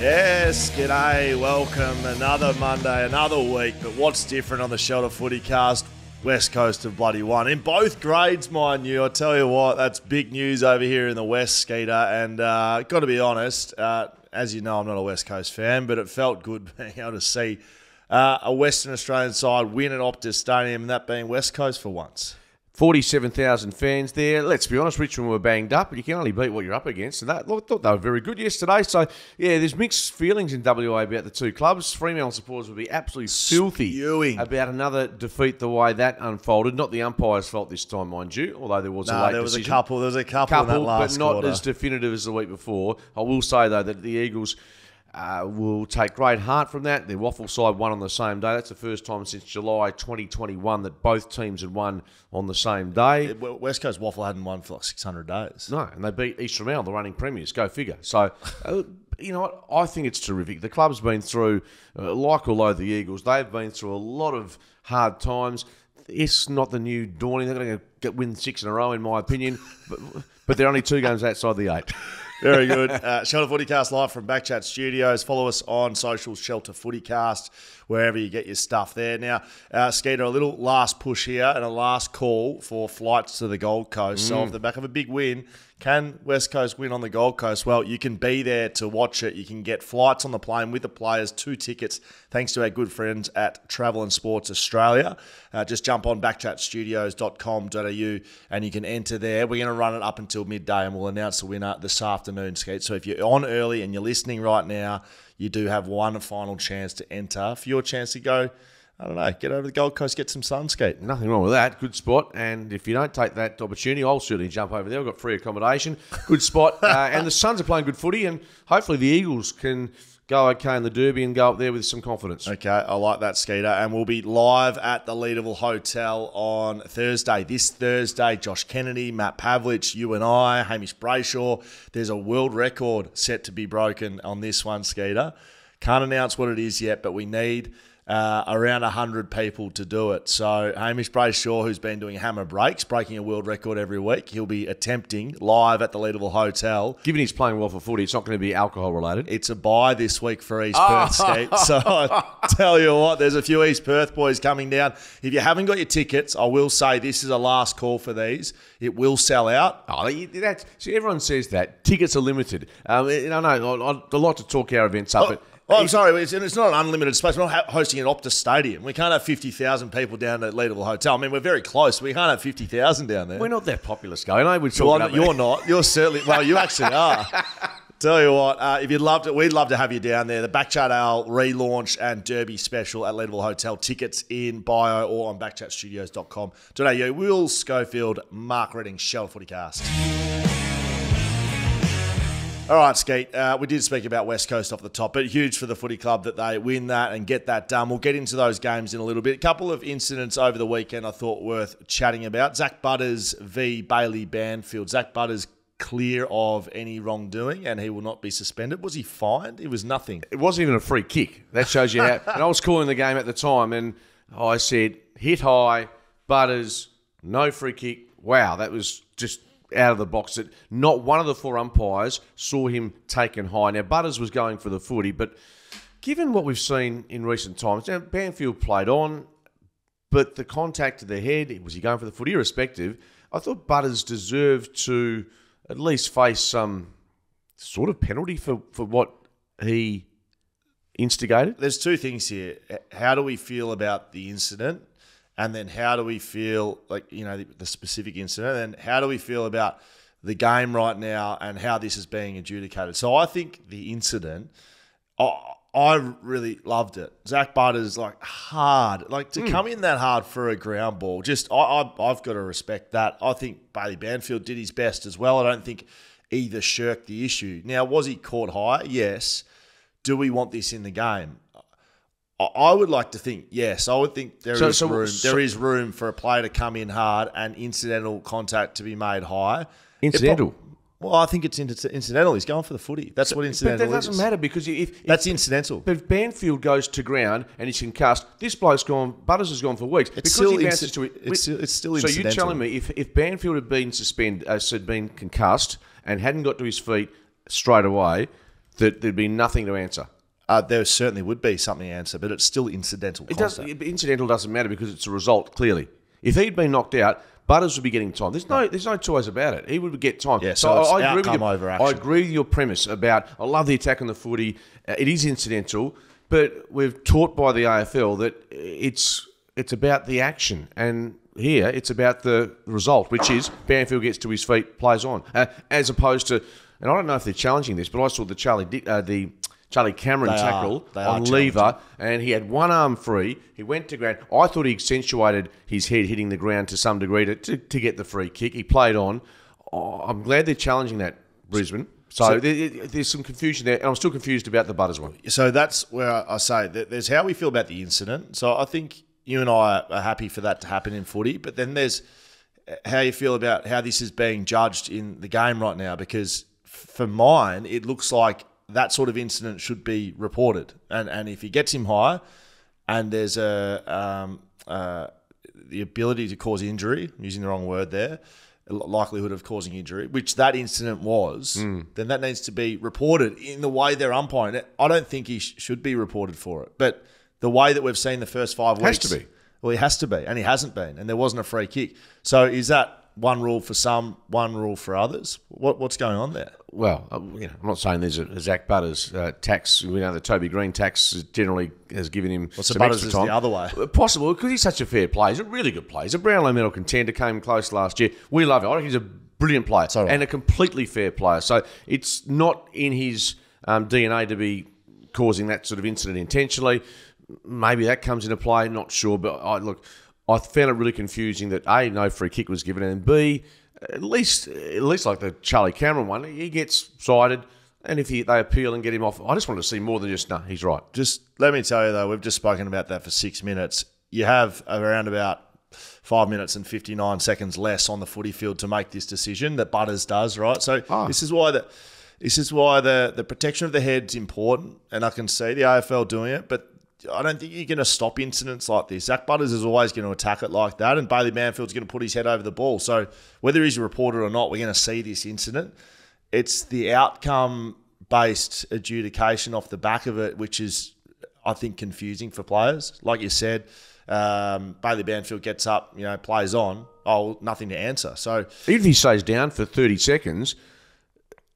Yes, g'day, welcome. Another Monday, another week, but what's different on the Shelter Footycast? West Coast have bloody won. In both grades, mind you. I tell you what, that's big news over here in the West, Skeeter, and got to be honest, as you know, I'm not a West Coast fan, but it felt good being able to see a Western Australian side win at Optus Stadium, and that being West Coast for once. 47,000 fans there. Let's be honest, Richmond were banged up, but you can only beat what you're up against. And I thought they were very good yesterday. So, yeah, there's mixed feelings in WA about the two clubs. Fremantle supporters would be absolutely filthy about another defeat the way that unfolded. Not the umpire's fault this time, mind you, although there was a late decision. There was a couple in that last quarter. But not as definitive as the week before. I will say, though, that the Eagles will take great heart from that. Their waffle side won on the same day. That's the first time since July 2021 that both teams had won on the same day. West Coast waffle hadn't won for like 600 days. No, and they beat East Fremantle, the running premiers. Go figure. So, you know what? I think it's terrific. The club's been through, like or loathe the Eagles, they've been through a lot of hard times. It's not the new dawning. They're going to win 6 in a row, in my opinion. But they're only 2 games outside the 8. Very good. Shelter Footycast live from Backchat Studios. Follow us on socials, Shelter Footycast, wherever you get your stuff there. Now, Skeeter, a little last push here and a last call for flights to the Gold Coast. So off the back of a big win, can West Coast win on the Gold Coast? Well, you can be there to watch it. You can get flights on the plane with the players, 2 tickets, thanks to our good friends at Travel and Sports Australia. Just jump on backchatstudios.com.au and you can enter there. We're going to run it up until midday and we'll announce the winner this afternoon, Skeet. So if you're on early and you're listening right now, you do have one final chance to enter for your chance to go, I don't know, get over to the Gold Coast, get some sun, Skeet. Nothing wrong with that. Good spot. And if you don't take that opportunity, I'll certainly jump over there. I've got free accommodation. Good spot. And the Suns are playing good footy, and hopefully the Eagles can go okay in the Derby and go up there with some confidence. Okay, I like that, Skeeter. And we'll be live at the Leederville Hotel on Thursday. This Thursday, Josh Kennedy, Matt Pavlich, you and I, Hamish Brayshaw. There's a world record set to be broken on this one, Skeeter. Can't announce what it is yet, but we need around 100 people to do it. So Hamish Brayshaw, who's been doing hammer breaks, breaking a world record every week, he'll be attempting live at the Leederville Hotel. Given he's playing well for footy, it's not going to be alcohol related. It's a bye this week for East Perth, Skeet. So I tell you what, there's a few East Perth boys coming down. If you haven't got your tickets, I will say this is a last call for these. It will sell out. Oh, that's, see, everyone says that. Tickets are limited. I like to talk our events up, but oh, I'm sorry, it's not an unlimited space. We're not hosting an Optus Stadium. We can't have 50,000 people down at Leederville Hotel. I mean, we're very close, but we can't have 50,000 down there. We're not that popular, Sco. No, we're talking about you're not. You're certainly, well, you actually are. Tell you what, if you loved it, we'd love to have you down there. The Backchat Ale relaunch and Derby special at Leederville Hotel. Tickets in bio or on backchatstudios.com. Today, Will Schofield, Mark Readings, Shelter Footycast. All right, Skeet, we did speak about West Coast off the top, but huge for the footy club that they win that and get that done. We'll get into those games in a little bit. A couple of incidents over the weekend I thought worth chatting about. Zach Butters v. Bailey Banfield. Zach Butters clear of any wrongdoing and he will not be suspended. Was he fined? It was nothing. It wasn't even a free kick. That shows you how. And I was calling the game at the time and I said, hit high, Butters, no free kick. Wow, that was just out of the box that not one of the 4 umpires saw him taken high. Now, Butters was going for the footy, but given what we've seen in recent times, now Banfield played on, but the contact to the head, was he going for the footy? Irrespective, I thought Butters deserved to at least face some sort of penalty for what he instigated. There's 2 things here. How do we feel about the incident? And then how do we feel, like, you know, the specific incident? And how do we feel about the game right now and how this is being adjudicated? So I think the incident, I really loved it. Zach Butters, like, hard. Like, to come in that hard for a ground ball, just I've got to respect that. I think Bailey Banfield did his best as well. I don't think either shirked the issue. Now, was he caught high? Yes. Do we want this in the game? I would like to think, yes. I would think there is room for a player to come in hard and incidental contact to be made high. Incidental? Well, I think it's incidental. He's going for the footy. That's what incidental is. But that doesn't matter because if that's incidental. But if Banfield goes to ground and he's concussed, this bloke's gone, Butters has gone for weeks. It's because he bounces to it. It's still incidental. So you're telling me if Banfield had been concussed and hadn't got to his feet straight away, that there'd be nothing to answer? There certainly would be something to answer, but it's still incidental. Incidental doesn't matter because it's a result, clearly. If he'd been knocked out, Butters would be getting time. There's no two ways about it. He would get time. Yeah, so I agree with you. Over action. I agree with your premise about, I love the attack on the footy. It is incidental, but we're taught by the AFL that it's about the action. And here, it's about the result, which is Banfield gets to his feet, plays on. As opposed to, and I don't know if they're challenging this, but I saw the Charlie Cameron tackle on Lever, and he had one arm free. He went to ground. I thought he accentuated his head hitting the ground to some degree to get the free kick. He played on. Oh, I'm glad they're challenging that, Brisbane. So there's some confusion there, and I'm still confused about the Butters one. So that's where I say that there's how we feel about the incident. So I think you and I are happy for that to happen in footy, but then there's how you feel about how this is being judged in the game right now, because for mine, it looks like that sort of incident should be reported, and if he gets him high, and there's the ability to cause injury, I'm using the wrong word there, likelihood of causing injury, which that incident was, then that needs to be reported in the way they're umpiring it. I don't think he should be reported for it, but the way that we've seen the first 5 weeks, has to be. Well, he has to be, and he hasn't been, and there wasn't a free kick. So is that one rule for some, one rule for others? What's going on there? Well, you know, I'm not saying there's a Zach Butters tax. We know the Toby Green tax generally has given him some Butters extra time. The other way. Possible, because he's such a fair player. He's a really good player. He's a Brownlow medal contender, came close last year. We love him. I think he's a brilliant player and a completely fair player. So it's not in his DNA to be causing that sort of incident intentionally. Maybe that comes into play, not sure. But look, I found it really confusing that A, no free kick was given, and B, at least like the Charlie Cameron one, he gets sided, and if they appeal and get him off, I just want to see more than just, no, he's right. Just let me tell you though, we've just spoken about that for 6 minutes. You have around about 5 minutes and 59 seconds less on the footy field to make this decision that Butters does, right? So this is why the protection of the head's important, and I can see the AFL doing it, but I don't think you're going to stop incidents like this. Zach Butters is always going to attack it like that, and Bailey Banfield's going to put his head over the ball. So whether he's reported or not, we're going to see this incident. It's the outcome-based adjudication off the back of it, which is, I think, confusing for players. Like you said, Bailey Banfield gets up, you know, plays on. Oh, nothing to answer. So even if he stays down for 30 seconds...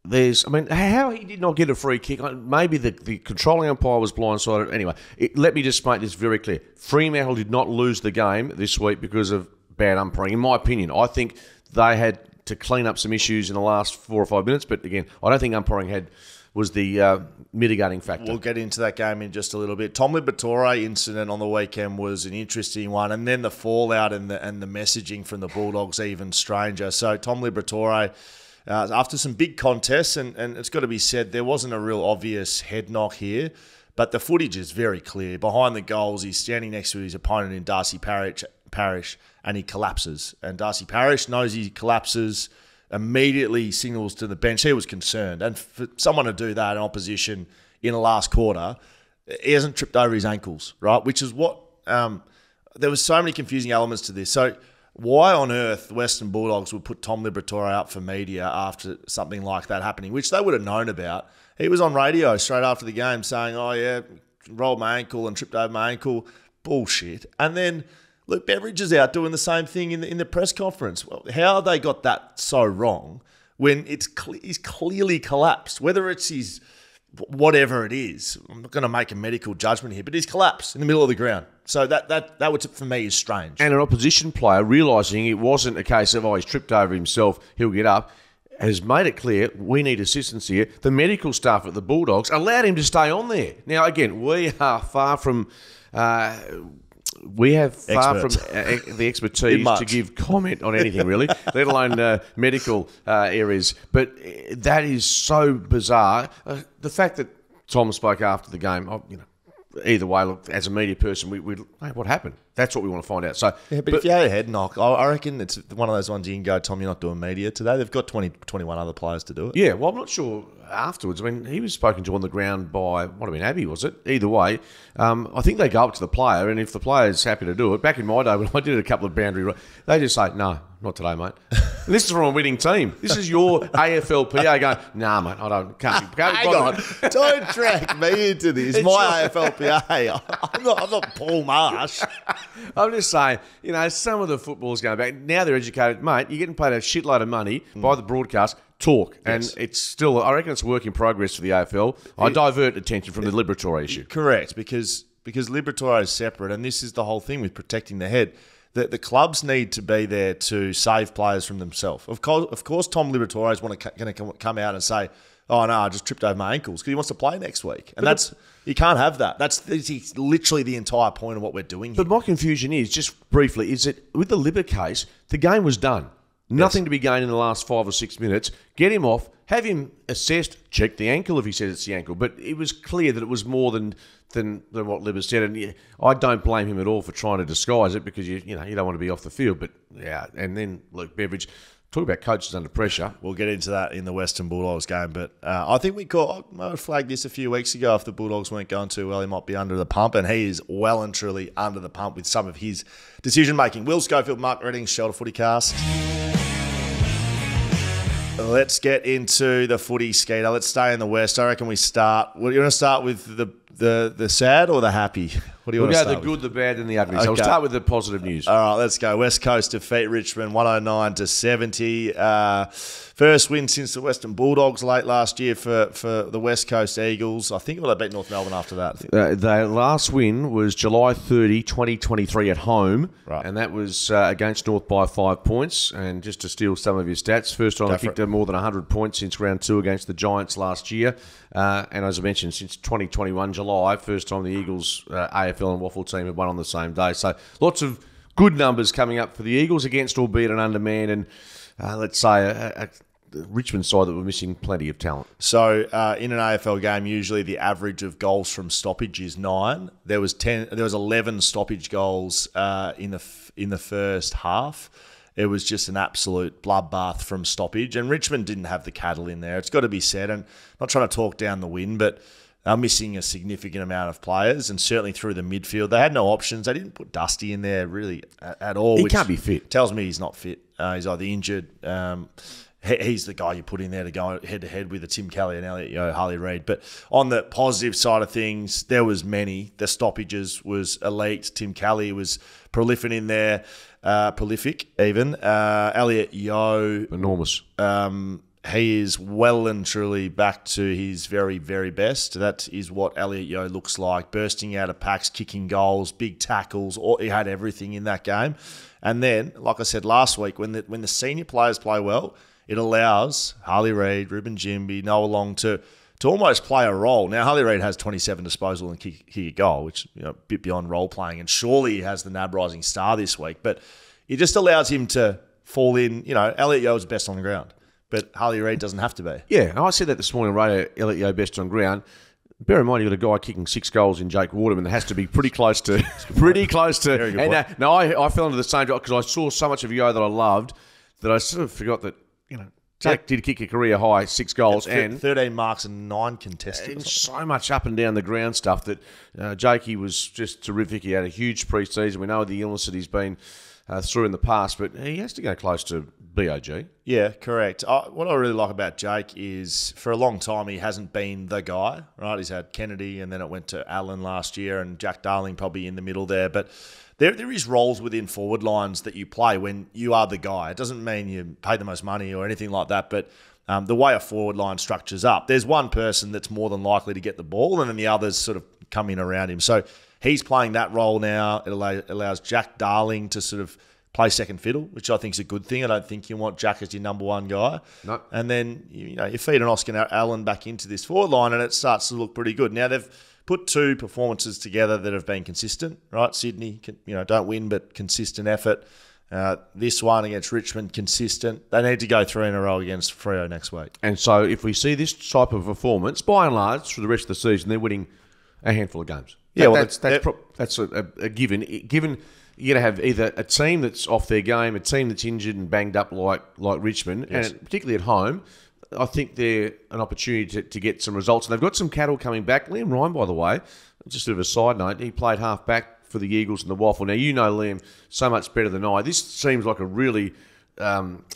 I mean, how he did not get a free kick, maybe the controlling umpire was blindsided. Anyway, let me just make this very clear. Fremantle did not lose the game this week because of bad umpiring, in my opinion. I think they had to clean up some issues in the last 4 or 5 minutes, but again, I don't think umpiring was the mitigating factor. We'll get into that game in just a little bit. Tom Liberatore incident on the weekend was an interesting one, and then the fallout and the messaging from the Bulldogs even stranger. So Tom Liberatore... after some big contests, and it's got to be said, there wasn't a real obvious head knock here, but the footage is very clear. Behind the goals, he's standing next to his opponent in Darcy Parish, and he collapses. And Darcy Parish knows he collapses, immediately signals to the bench. He was concerned. And for someone to do that in opposition in the last quarter, he hasn't tripped over his ankles, right? Which is what there was so many confusing elements to this. So why on earth Western Bulldogs would put Tom Liberatore up for media after something like that happening, which they would have known about? He was on radio straight after the game saying, oh yeah, rolled my ankle and tripped over my ankle. Bullshit. And then Luke Beveridge is out doing the same thing in the press conference. Well, how they got that so wrong when he's clearly collapsed, whether it's his whatever it is. I'm not going to make a medical judgment here, but he's collapsed in the middle of the ground. So that for me is strange. And an opposition player realising it wasn't a case of, oh, he's tripped over himself, he'll get up, has made it clear we need assistance here. The medical staff at the Bulldogs allowed him to stay on there. Now, again, we are far from... we have far from the expertise to give comment on anything, really, let alone medical areas. But that is so bizarre. The fact that Tom spoke after the game, either way, look, as a media person, what happened? That's what we want to find out. So, yeah, but if you had a head knock, I reckon it's one of those ones you can go, Tom, you're not doing media today. They've got 21 other players to do it. Yeah, well, I'm not sure afterwards. I mean, he was spoken to on the ground by, what I mean, Abby, was it? Either way, I think they go up to the player, and if the player's happy to do it, back in my day when I did a couple of boundary runs, they just say, no, not today, mate. And this is from a winning team. This is your AFLPA going, nah, mate, I don't. Can't hang on. Don't drag me into this. It's my AFLPA. I'm not Paul Marsh. I'm just saying, you know, some of the football's going back. Now they're educated. Mate, you're getting paid a shitload of money by the broadcast. Talk. Yes. And it's still, I reckon it's a work in progress for the AFL. I divert attention from the liberatory issue. Correct, because liberatory is separate, and this is the whole thing with protecting the head. The clubs need to be there to save players from themselves. Of course, Tom Liberatore is going to come out and say, oh, no, I just tripped over my ankles, because he wants to play next week. And that's you can't have that. That's literally the entire point of what we're doing here. But my confusion is, just briefly, is that with the Libber case, the game was done. Nothing to be gained in the last 5 or 6 minutes. Get him off, have him assessed, check the ankle if he says it's the ankle. But it was clear that it was more than what Libber said. And I don't blame him at all for trying to disguise it, because you don't want to be off the field. But yeah, and then Luke Beveridge, talk about coaches under pressure. We'll get into that in the Western Bulldogs game. But I think I flagged this a few weeks ago. If the Bulldogs weren't going too well, he might be under the pump. And he is well and truly under the pump with some of his decision making. Will Schofield, Mark Readings, Shelter Footycast. Let's get into the footy, Skeeter. Let's stay in the West. I reckon we start. What do you want to start with, the sad or the happy? What do you want to start with? We'll go the good, the bad, and the ugly. Okay. So we'll start with the positive news. All right, let's go. West Coast defeat Richmond 109-70. First win since the Western Bulldogs late last year for the West Coast Eagles. I think they beat North Melbourne after that. Their last win was July 30, 2023 at home. Right. And that was against North by 5 points. And just to steal some of your stats, first time I kicked them more than 100 points since round 2 against the Giants last year. And as I mentioned, since 2021 July, first time the Eagles AFL and Waffle team had won on the same day. So lots of good numbers coming up for the Eagles against, albeit an undermanned and let's say a Richmond side that were missing plenty of talent. So in an AFL game, usually the average of goals from stoppage is 9. There was 11 stoppage goals in the first half. It was just an absolute bloodbath from stoppage, and Richmond didn't have the cattle in there. It's got to be said, and I'm not trying to talk down the win, but they're missing a significant amount of players, and certainly through the midfield. They had no options. They didn't put Dusty in there really at all. He can't be fit. Tells me he's not fit. He's either injured. He's the guy you put in there to go head-to-head with Tim Kelly and Elliot Yeo, Harley Reid. But on the positive side of things, there was many. The stoppages was elite. Tim Kelly was prolific in there. Elliot Yeo. Enormous. He is well and truly back to his very, very best. That is what Elliot Yeo looks like, bursting out of packs, kicking goals, big tackles. He had everything in that game. And then, like I said last week, when the senior players play well, it allows Harley Reid, Ruben Jimby, Noah Long to almost play a role. Now, Harley Reid has 27 disposal and kick a goal, which a bit beyond role playing, and surely he has the NAB Rising Star this week. But it just allows him to fall in. Elliot Yeo is best on the ground, but Harley Reid doesn't have to be. Yeah, and I said that this morning on radio, Elliot Yeo best on ground. Bear in mind, you've got a guy kicking 6 goals in Jake Waterman that has to be pretty close to. Very good point. And now I fell into the same job because I saw so much of Yeo that I loved that I sort of forgot that, Jake did kick a career high 6 goals and 13 marks and 9 contested. And so much up and down the ground stuff that Jakey was just terrific. He had a huge preseason. We know the illness that he's been through in the past, but he has to go close to BOG. Yeah, correct. What I really like about Jake is for a long time he hasn't been the guy, right? He's had Kennedy and then it went to Allen last year and Jack Darling probably in the middle there. But there is roles within forward lines that you play when you are the guy. It doesn't mean you pay the most money or anything like that, but the way a forward line structures up, there's one person that's more than likely to get the ball and then the others sort of come in around him. So he's playing that role now. It allows Jack Darling to sort of play second fiddle, which I think is a good thing. I don't think you want Jack as your number one guy. No. And then, you feed an Oscar Allen back into this forward line and it starts to look pretty good. Now, they've put 2 performances together that have been consistent, right? Sydney, don't win, but consistent effort. This one against Richmond, consistent. They need to go 3 in a row against Freo next week. And so if we see this type of performance, by and large, for the rest of the season, they're winning a handful of games. Yeah, that's a given. you're going to have either a team that's off their game, a team that's injured and banged up like Richmond, yes. and particularly at home, I think they're an opportunity to get some results. And they've got some cattle coming back. Liam Ryan, by the way, just sort of a side note, he played half-back for the Eagles and the Waffle. Now, you know Liam so much better than I. This seems like a really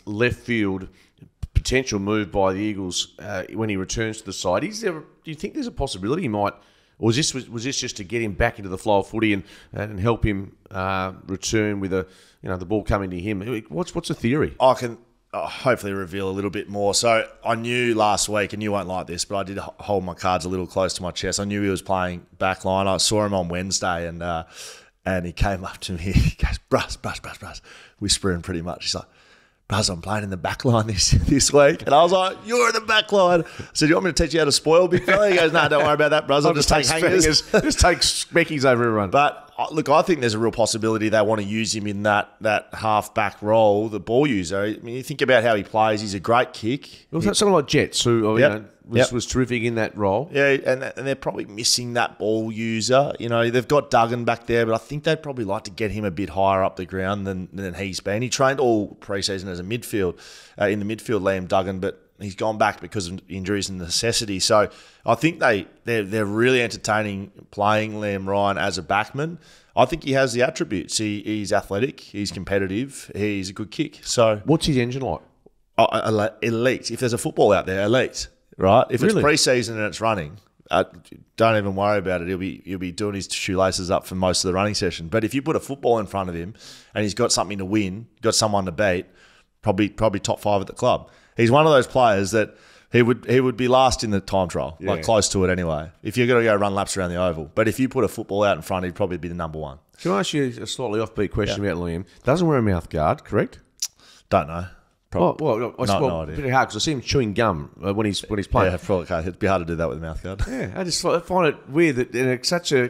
left-field potential move by the Eagles when he returns to the side. Do you think there's a possibility he might... Or was this just to get him back into the flow of footy and help him return with the ball coming to him? What's the theory? I can hopefully reveal a little bit more. So I knew last week, and you won't like this, but I did hold my cards a little close to my chest. I knew he was playing back line. I saw him on Wednesday, and he came up to me. He goes, "Bruss," whispering pretty much. He's like, "Bruss, I'm playing in the back line this week." And I was like, "You're in the back line." I said, "You want me to teach you how to spoil, big fella?" He goes, "No, don't worry about that, Bruss. I'll just take hangers. Just take speckies over everyone." But look, I think there's a real possibility they want to use him in that half-back role, the ball user. I mean, you think about how he plays. He's a great kick. Well, someone like Jets, who was terrific in that role. Yeah, and they're probably missing that ball user. You know, they've got Duggan back there, but I think they'd probably like to get him a bit higher up the ground than he's been. He trained all preseason as a midfield, in the midfield, Liam Duggan, but he's gone back because of injuries and necessity. So I think they're really entertaining playing Liam Ryan as a backman. I think he has the attributes. He's athletic. He's competitive. He's a good kick. So what's his engine like? Elite. If there's a football out there, elite, right? If really? It's preseason and it's running, don't even worry about it. He'll be doing his shoelaces up for most of the running session. But if you put a football in front of him and he's got something to win, got someone to beat, probably top five at the club. He's one of those players that he would be last in the time trial, like close to it anyway, if you're going to go run laps around the oval. But if you put a football out in front, he'd probably be the number one. Can I ask you a slightly offbeat question about Liam? Doesn't wear a mouth guard, correct? Don't know. Probably. No idea. Pretty hard because I see him chewing gum when he's playing. Yeah, probably can't. It'd be hard to do that with a mouth guard. Yeah, I just find it weird that it's such a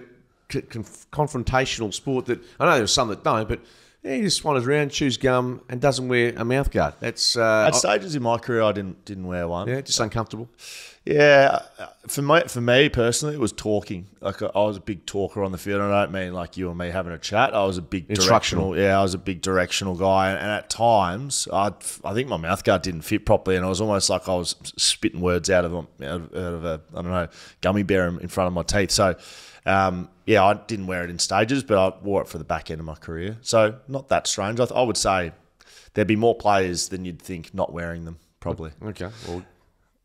confrontational sport that I know there's some that don't, but... Yeah, he just wanders around, chews gum, and doesn't wear a mouthguard. That's at stages in my career, I didn't wear one. Yeah, just uncomfortable. Yeah, for me personally, it was talking. Like I was a big talker on the field. I don't mean like you and me having a chat. I was a big directional. Yeah, I was a big directional guy, and at times, I think my mouthguard didn't fit properly, and I was almost like I was spitting words out of a gummy bear in front of my teeth. So. Yeah, I didn't wear it in stages, but I wore it for the back end of my career. So not that strange. I would say there'd be more players than you'd think not wearing them, probably. Okay. Well,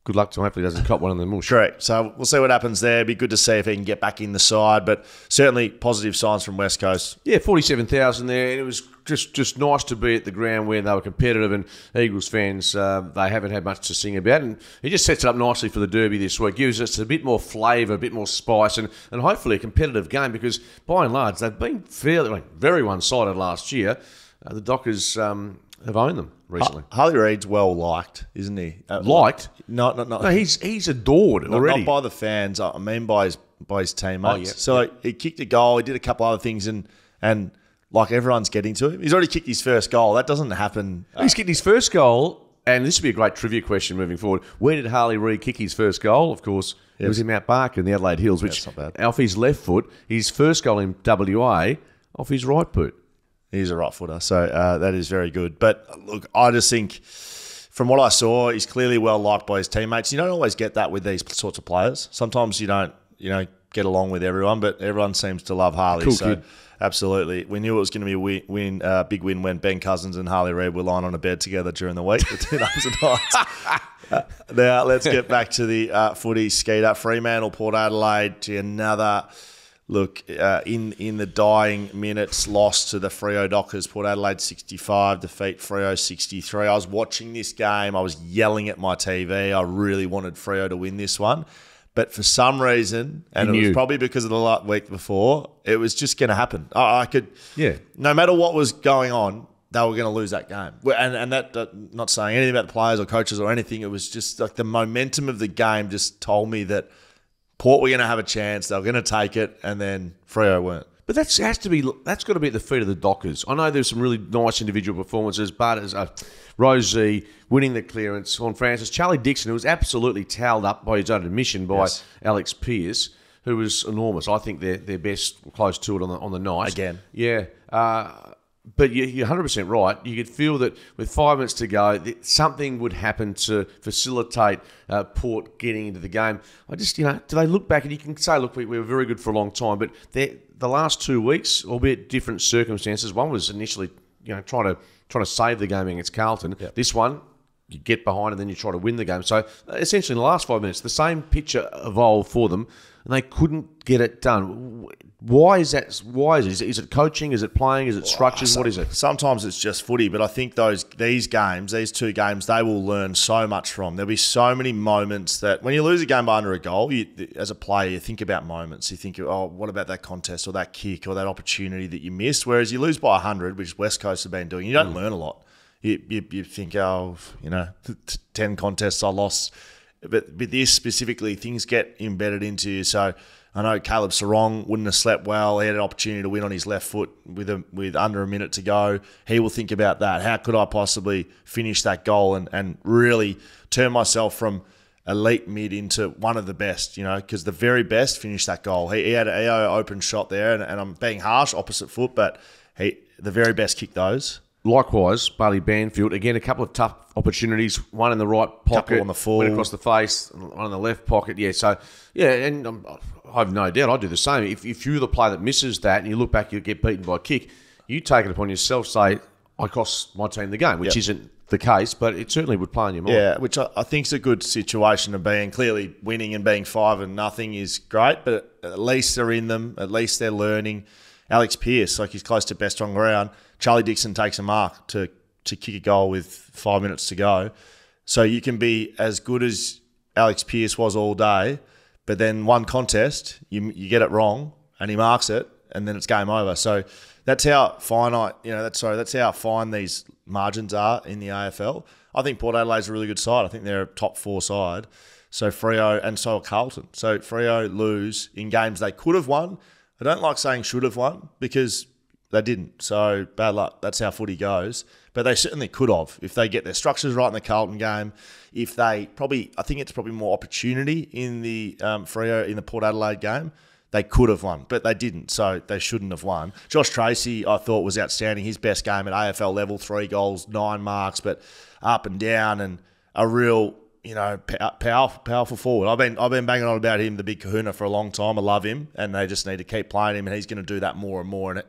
good luck to him. Hopefully he doesn't cop one of them. Correct. So we'll see what happens there. It'd be good to see if he can get back in the side, but certainly positive signs from West Coast. Yeah, 47,000 there, and it was just nice to be at the ground where they were competitive, and Eagles fans, they haven't had much to sing about, and he just sets it up nicely for the Derby this week. Gives us a bit more flavour, a bit more spice, and hopefully a competitive game because, by and large, they've been very one-sided last year. The Dockers... have owned them recently. Harley Reid's well liked, isn't he? Liked? No. He's adored already. Not by the fans. I mean by his teammates. Oh, yeah. So he kicked a goal. He did a couple other things, and like everyone's getting to him. He's already kicked his first goal. That doesn't happen. He's kicked his first goal, and this would be a great trivia question moving forward. Where did Harley Reid kick his first goal? Of course, it was in Mount Barker in the Adelaide Hills, which not bad. Off his left foot, his first goal in WA off his right boot. He's a right footer, so that is very good. But look, I just think from what I saw, he's clearly well liked by his teammates. You don't always get that with these sorts of players. Sometimes you don't, get along with everyone, but everyone seems to love Harley. Cool kid. Absolutely, we knew it was going to be a big win when Ben Cousins and Harley Reid were lying on a bed together during the week. The two days and nights. Now let's get back to the footy. Skeeter, Fremantle, Port Adelaide to another. Look, in the dying minutes, lost to the Freo Dockers. Port Adelaide 65, defeat Freo 63. I was watching this game. I was yelling at my TV. I really wanted Freo to win this one. But for some reason, and it was probably because of the week before, it was just going to happen. No matter what was going on, they were going to lose that game. And that, not saying anything about the players or coaches or anything, it was just like the momentum of the game just told me that Port were going to have a chance. They were going to take it, and then Freo weren't. But that's got to be at the feet of the Dockers. I know there's some really nice individual performances, but as Rosie winning the clearance on Francis, Charlie Dixon, who was absolutely towelled up by his own admission by Alex Pearce. who was enormous. I think their best, close to it on the night. Again. Yeah. But you're 100% right. You could feel that with 5 minutes to go, something would happen to facilitate Port getting into the game. I just, do they look back and you can say, look, we were very good for a long time, but the last 2 weeks, albeit different circumstances, one was initially, trying to save the game against Carlton. Yep. This one, you get behind and then you try to win the game. So essentially in the last 5 minutes, the same picture evolved for them and they couldn't get it done. Why is that? Why is it? Is it coaching? Is it playing? Is it structures? What is it? Sometimes it's just footy, but I think these two games, they will learn so much from. There'll be so many moments that when you lose a game by under a goal, as a player, you think about moments. You think, oh, what about that contest or that kick or that opportunity that you missed? Whereas you lose by 100, which West Coast have been doing, you don't learn a lot. You think, oh, 10 contests I lost. But this specifically, things get embedded into you. So I know Caleb Sarong wouldn't have slept well. He had an opportunity to win on his left foot with under a minute to go. He will think about that. How could I possibly finish that goal and really turn myself from elite mid into one of the best, because the very best finished that goal. He had an AO open shot there, and I'm being harsh, opposite foot, but the very best kicked those. Likewise, Bailey Banfield, again, a couple of tough opportunities, one in the right pocket, couple on the full, went across the face, one in the left pocket. Yeah, so, yeah, and I have no doubt I'd do the same. If you're the player that misses that and you look back, you get beaten by a kick, you take it upon yourself, say, I cost my team the game, which isn't the case, but it certainly would play in your mind. Yeah, which I think is a good situation to be in. Clearly, winning and being 5-0 is great, but at least they're in them, at least they're learning. Alex Pearce, he's close to best on ground. Charlie Dixon takes a mark to kick a goal with 5 minutes to go. So you can be as good as Alex Pearce was all day, but then one contest, you get it wrong and he marks it and then it's game over. So that's how finite, that's how fine these margins are in the AFL. I think Port Adelaide's a really good side. I think they're a top four side. So Freo and so are Carlton. So Freo lose in games they could have won. I don't like saying should have won because they didn't. So bad luck. That's how footy goes. But they certainly could have if they get their structures right in the Carlton game. If they I think it's probably more opportunity in the Freo in the Port Adelaide game. They could have won, but they didn't. So they shouldn't have won. Josh Tracy, I thought, was outstanding. His best game at AFL level, 3 goals, 9 marks, but up and down and a real powerful forward. I've been banging on about him, the big kahuna, for a long time. I love him, and they just need to keep playing him, and he's going to do that more and more. And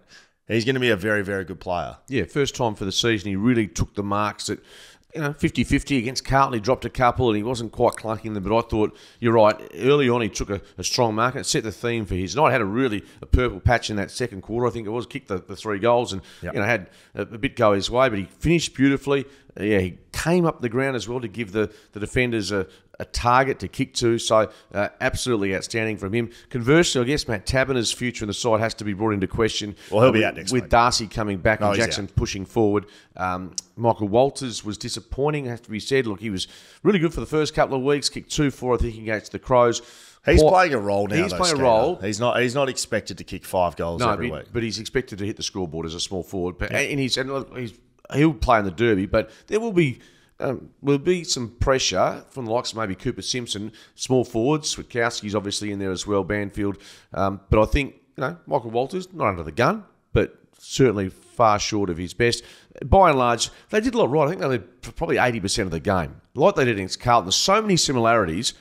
he's going to be a very, very good player. Yeah, first time for the season, he really took the marks that, 50-50 against Carlton. He dropped a couple, and he wasn't quite clunking them, but I thought, you're right, early on he took a strong mark, and it set the theme for his night. Had a purple patch in that second quarter, I think it was, kicked the 3 goals, and had a bit go his way, but he finished beautifully. Yeah, he came up the ground as well to give the defenders a target to kick to, so absolutely outstanding from him. Conversely, I guess Matt Taberner's future in the side has to be brought into question. Well, he'll be out next week. With Darcy coming back and Jackson pushing forward. Michael Walters was disappointing, has to be said. Look, he was really good for the first couple of weeks, kicked 2-4, I think, against the Crows. He's playing a role now. He's playing a role. He's not expected to kick 5 goals every week. But he's expected to hit the scoreboard as a small forward. But he'll play in the derby, but there will be some pressure from the likes of maybe Cooper Simpson, small forwards. Switkowski's obviously in there as well, Banfield. But I think, Michael Walters, not under the gun, but certainly far short of his best. By and large, they did a lot right. I think they did probably 80% of the game, like they did against Carlton. There's so many similarities,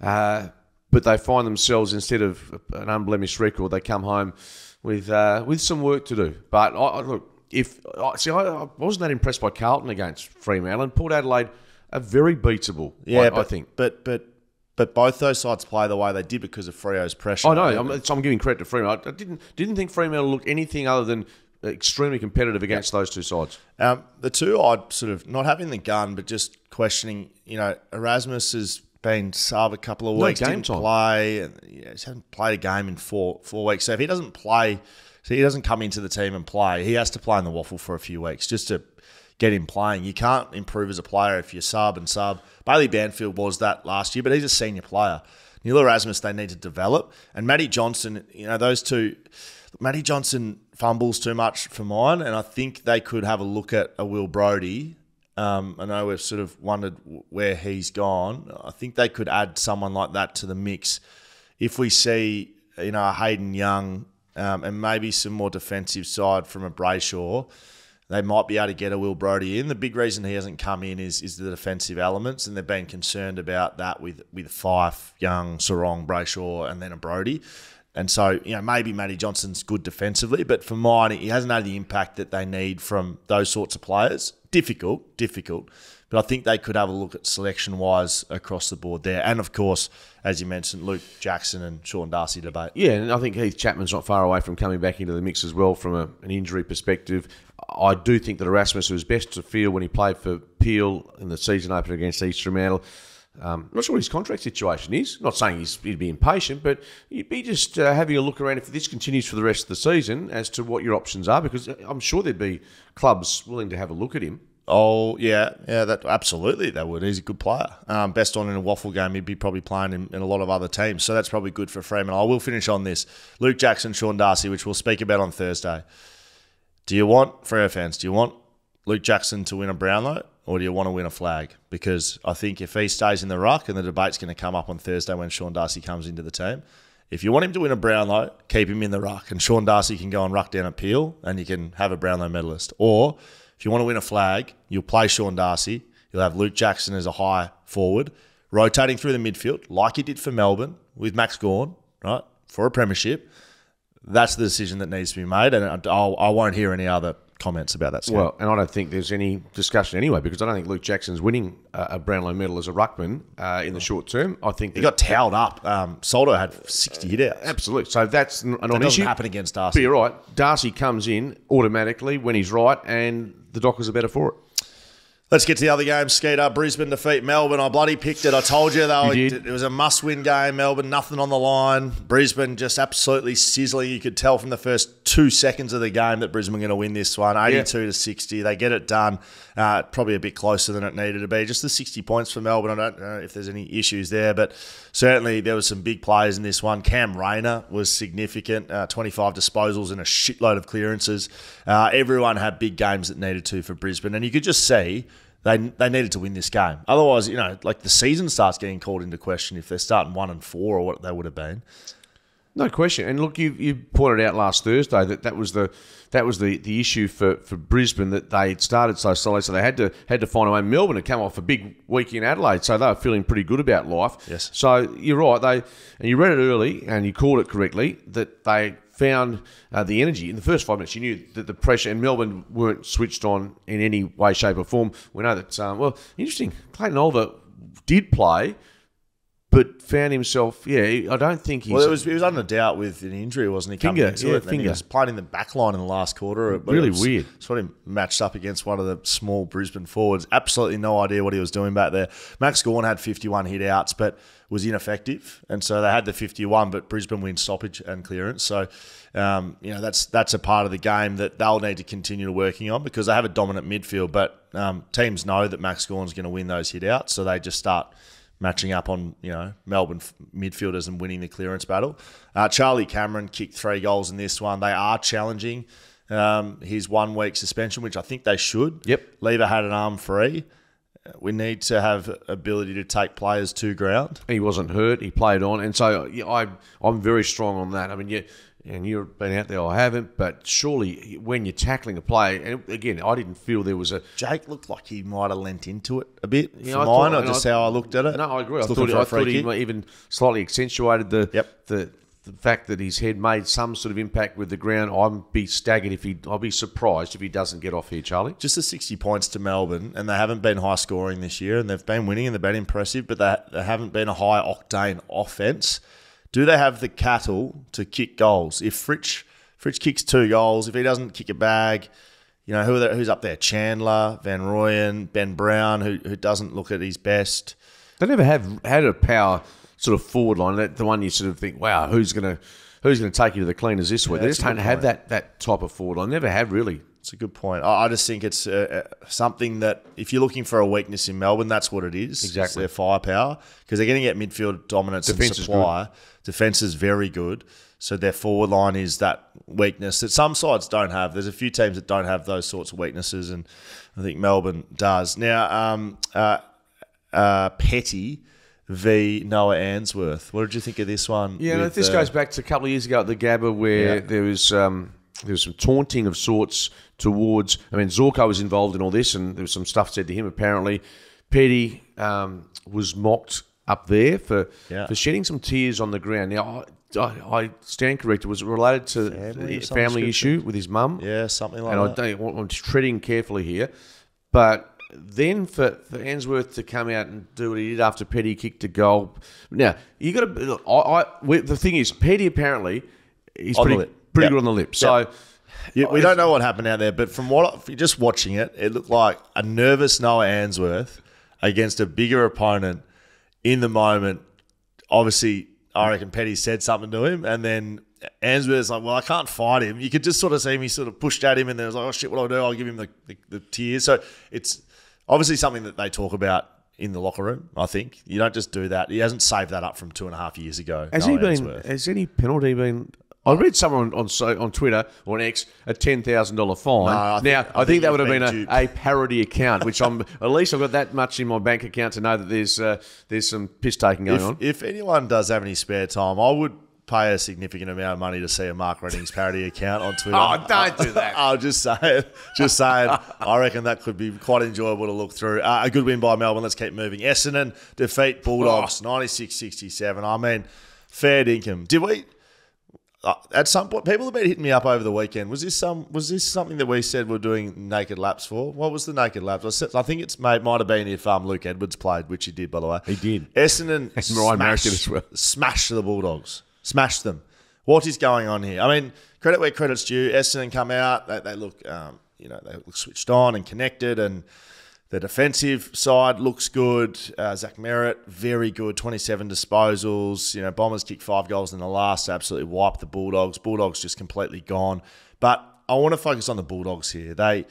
but they find themselves, instead of an unblemished record, they come home with some work to do. But look. I wasn't that impressed by Carlton against Fremantle, and Port Adelaide are very beatable. Yeah, I think. But both those sides play the way they did because of Freo's pressure. I know. I'm giving credit to Fremantle. I didn't think Fremantle looked anything other than extremely competitive against those two sides. The two I'd sort of not having the gun, but just questioning. Erasmus has been sub a couple of weeks. No game time. Play. Yeah, he hasn't played a game in four weeks. So if he doesn't play. So he doesn't come into the team and play. He has to play in the waffle for a few weeks just to get him playing. You can't improve as a player if you're sub and sub. Bailey Banfield was that last year, but he's a senior player. Neil Erasmus, they need to develop. And Matty Johnson, those two. Matty Johnson fumbles too much for mine, and I think they could have a look at a Will Brodie. I know we've sort of wondered where he's gone. I think they could add someone like that to the mix. If we see you know, Hayden Young, and maybe some more defensive side from a Brayshaw, they might be able to get a Will Brodie in. The big reason he hasn't come in is the defensive elements, and they've been concerned about that with Fife, Young, Sarong, Brayshaw, and then a Brodie. And so, you know, maybe Matty Johnson's good defensively, but for mine, he hasn't had the impact that they need from those sorts of players. Difficult, difficult. But I think they could have a look at selection-wise across the board there. And, of course, as you mentioned, Luke Jackson and Sean Darcy debate. Yeah, and I think Heath Chapman's not far away from coming back into the mix as well from an injury perspective. I do think that Erasmus was best to field when he played for Peel in the season opener against East Fremantle. I'm not sure what his contract situation is. I'm not saying he'd be impatient, but you'd be just having a look around if this continues for the rest of the season as to what your options are, because I'm sure there'd be clubs willing to have a look at him. Oh, yeah. Yeah, that absolutely they would. He's a good player. Best on in a waffle game, he'd be probably playing in a lot of other teams. So that's probably good for Fremantle. I will finish on this. Luke Jackson, Sean Darcy, which we'll speak about on Thursday. Do you want, Freo fans, do you want Luke Jackson to win a Brownlow, or do you want to win a flag? Because I think if he stays in the ruck, and the debate's going to come up on Thursday when Sean Darcy comes into the team, if you want him to win a Brownlow, keep him in the ruck, and Sean Darcy can go and ruck down a Peel, and you can have a Brownlow medalist. Or if you want to win a flag, you'll play Sean Darcy. You'll have Luke Jackson as a high forward, rotating through the midfield, like he did for Melbourne with Max Gawn, right, for a premiership. That's the decision that needs to be made, and I won't hear any other comments about that. Scale. Well, and I don't think there's any discussion anyway, because I don't think Luke Jackson's winning a Brownlow medal as a ruckman in the short term. I think he got towed up. Soldo had 60 hit outs. Absolutely. So that's an issue. That doesn't happen against Darcy. But you're right. Darcy comes in automatically when he's right, and the Dockers are better for it. Let's get to the other game. Skeeter, Brisbane defeat Melbourne. I bloody picked it. I told you, though. It was a must-win game. Melbourne, nothing on the line. Brisbane just absolutely sizzling. You could tell from the first 2 seconds of the game that Brisbane were going to win this one. 82 to 60. They get it done. Probably a bit closer than it needed to be. Just the 60 points for Melbourne. I don't know if there's any issues there, but certainly there were some big players in this one. Cam Rayner was significant. 25 disposals and a shitload of clearances. Everyone had big games that needed to for Brisbane, and you could just see They needed to win this game. Otherwise, you know, like the season starts getting called into question if they're starting 1 and 4 or what they would have been. No question. And look, you pointed out last Thursday that was the issue for Brisbane, that they started so slowly, so they had to find a way. Melbourne had come off a big week in Adelaide, so they were feeling pretty good about life. Yes. So you're right. And you read it early, and you called it correctly, that they found the energy. In the first 5 minutes, you knew that the pressure, and Melbourne weren't switched on in any way, shape or form. We know that, well, interesting, Clayton Oliver did play, but found himself, yeah, I don't think he's... Well, he was under doubt with an injury, wasn't he? Finger, yeah, it, finger. He was playing in the back line in the last quarter. Really weird. Sort of matched up against one of the small Brisbane forwards. Absolutely no idea what he was doing back there. Max Gawn had 51 hit outs, but was ineffective, and so they had the 51, but Brisbane wins stoppage and clearance. So, you know, that's a part of the game that they'll need to continue working on, because they have a dominant midfield, but teams know that Max Gawn's going to win those hit outs, so they just start matching up on, you know, Melbourne midfielders and winning the clearance battle. Charlie Cameron kicked 3 goals in this one. They are challenging his 1 week suspension, which I think they should. Yep. Lever had an arm free. We need to have ability to take players to ground. He wasn't hurt. He played on. And so yeah, I'm very strong on that. I mean, yeah, and you've been out there, I haven't, but surely when you're tackling a play, and again, I didn't feel there was a... Jake looked like he might have lent into it a bit, yeah, for mine, or just how I looked at it. No, I agree. I thought he even slightly accentuated the fact that his head made some sort of impact with the ground. I'd be staggered if he... I'll be surprised if he doesn't get off here, Charlie. Just the 60 points to Melbourne, and they haven't been high scoring this year, and they've been winning and they've been impressive, but they haven't been a high octane offence. Do they have the cattle to kick goals? If Fritsch kicks 2 goals, if he doesn't kick a bag, you know, who's up there? Chandler, Van Rooyen, Ben Brown, who doesn't look at his best. They never have had a power sort of forward line, that the one you sort of think, wow, who's going to take you to the cleaners this week? Yeah, they just don't have that type of forward line. Never have, really. It's a good point. I just think it's something that if you're looking for a weakness in Melbourne, that's what it is. Exactly. It's their firepower, because they're going to get midfield dominance and supply. Defence is very good. So their forward line is that weakness that some sides don't have. There's a few teams that don't have those sorts of weaknesses, and I think Melbourne does. Now, Petty... v Noah Answorth. What did you think of this one? Yeah, this goes back to a couple of years ago at the Gabba where there was some taunting of sorts towards... I mean, Zorko was involved in all this and there was some stuff said to him apparently. Petty was mocked up there for shedding some tears on the ground. Now, I stand corrected. Was it related to family issue with his mum? Yeah, something like that. And I'm treading carefully here. But... then for Answorth to come out and do what he did after Petty kicked a goal. Now, you got to... the thing is, Petty apparently is pretty good on the lip. So we don't know what happened out there, but from what just watching it, it looked like a nervous Noah Answorth against a bigger opponent in the moment. Obviously, I reckon Petty said something to him, and then Answorth's like, well, I can't fight him. You could just sort of see him. He sort of pushed at him, and then was like, oh, shit, what do I do? I'll give him the tears. So it's... obviously something that they talk about in the locker room, I think. You don't just do that. He hasn't saved that up from 2.5 years ago. Has any penalty been... I read someone on Twitter or on X a $10,000 fine. I think that would have been a parody account, which I'm at least I've got that much in my bank account to know that there's some piss taking going on. If anyone does have any spare time, I would pay a significant amount of money to see a Mark Readings parody account on Twitter. Oh, don't do that. I'll just say it. Just saying. I reckon that could be quite enjoyable to look through. A good win by Melbourne. Let's keep moving. Essendon defeat Bulldogs 96-67. I mean, fair dinkum. Did we... at some point, people have been hitting me up over the weekend. Was this something that we said we're doing naked laps for? What was the naked laps? I think it might have been if Luke Edwards played, which he did, by the way. He did. Essendon smashed the Bulldogs. Smashed them. What is going on here? I mean, credit where credit's due. Essendon come out. They look, they look switched on and connected, and the defensive side looks good. Zach Merritt, very good. 27 disposals. You know, Bombers kicked 5 goals in the last. Absolutely wiped the Bulldogs. Bulldogs just completely gone. But I want to focus on the Bulldogs here. They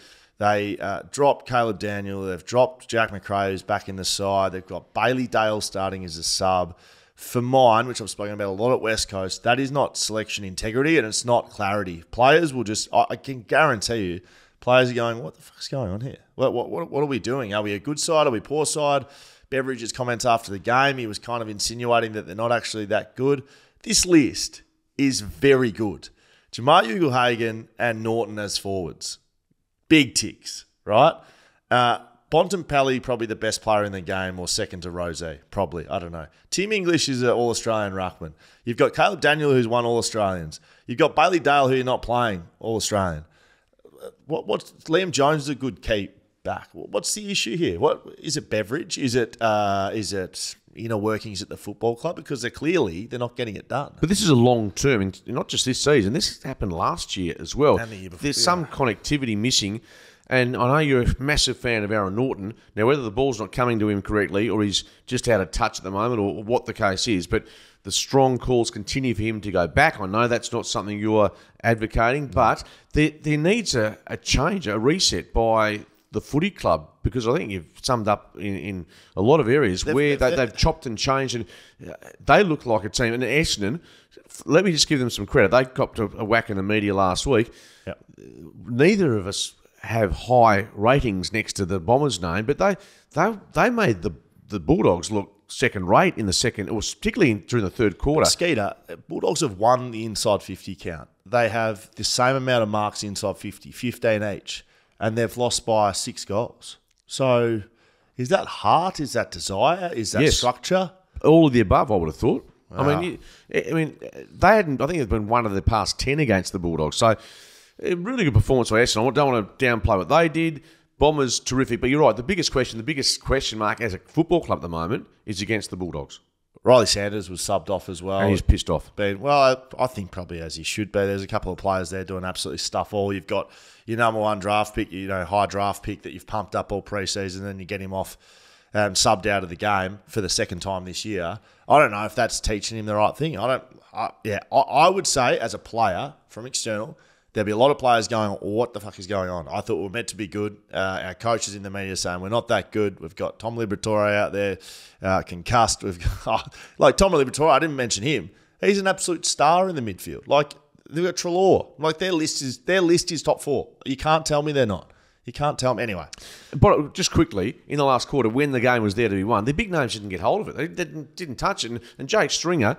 dropped Caleb Daniel. They've dropped Jack McRae, who's back in the side. They've got Bailey Dale starting as a sub. For mine, which I've spoken about a lot at West Coast, that is not selection integrity and it's not clarity. Players will just, I can guarantee you, players are going, what the fuck's going on here? What are we doing? Are we a good side? Are we poor side? Beveridge's comments after the game, he was kind of insinuating that they're not actually that good. This list is very good. Jamar Ugelhagen and Norton as forwards. Big ticks, right? Bontempelli, probably the best player in the game, or second to Rose, probably. I don't know. Tim English is an All-Australian ruckman. You've got Caleb Daniel, who's won All-Australians. You've got Bailey Dale, who you're not playing, All-Australian. What's Liam Jones is a good keep back. What's the issue here? What is it? Beveridge? Is it inner workings at the football club? Because they're clearly not getting it done. But this is a long term, and not just this season. This happened last year as well. And the year before. There's some connectivity missing. And I know you're a massive fan of Aaron Norton. Now, whether the ball's not coming to him correctly or he's just out of touch at the moment or what the case is, but the strong calls continue for him to go back. I know that's not something you're advocating, but there needs a change, a reset by the footy club, because I think you've summed up in a lot of areas where they've chopped and changed and they look like a team. And Essendon, let me just give them some credit. They copped a whack in the media last week. Yep. Neither of us have high ratings next to the Bombers' name, but they made the Bulldogs look second rate in the second, or particularly during the third quarter. Skeeter, Bulldogs have won the inside 50 count. They have the same amount of marks inside 50, 15 each, and they've lost by 6 goals. So is that heart? Is that desire? Is that structure? All of the above, I would have thought. Wow. I mean, they hadn't. I think they've been one of the past 10 against the Bulldogs. So. A really good performance by Essendon. I don't want to downplay what they did. Bombers, terrific. But you're right, the biggest question mark as a football club at the moment is against the Bulldogs. Riley Sanders was subbed off as well. And he's pissed off. I think probably as he should be. There's a couple of players there doing absolutely stuff all. You've got your number one draft pick, high draft pick that you've pumped up all preseason, then you get him off and subbed out of the game for the second time this year. I don't know if that's teaching him the right thing. I would say as a player from external, there'll be a lot of players going, what the fuck is going on? I thought we were meant to be good. Our coach is in the media saying we're not that good. We've got Tom Liberatore out there, concussed. We've got, like Tom Liberatore, I didn't mention him. He's an absolute star in the midfield. Like they've got Treloar. Like their list is top 4. You can't tell me they're not. You can't tell them. Anyway. But just quickly, in the last quarter, when the game was there to be won, the big names didn't get hold of it. They didn't touch it. And Jake Stringer,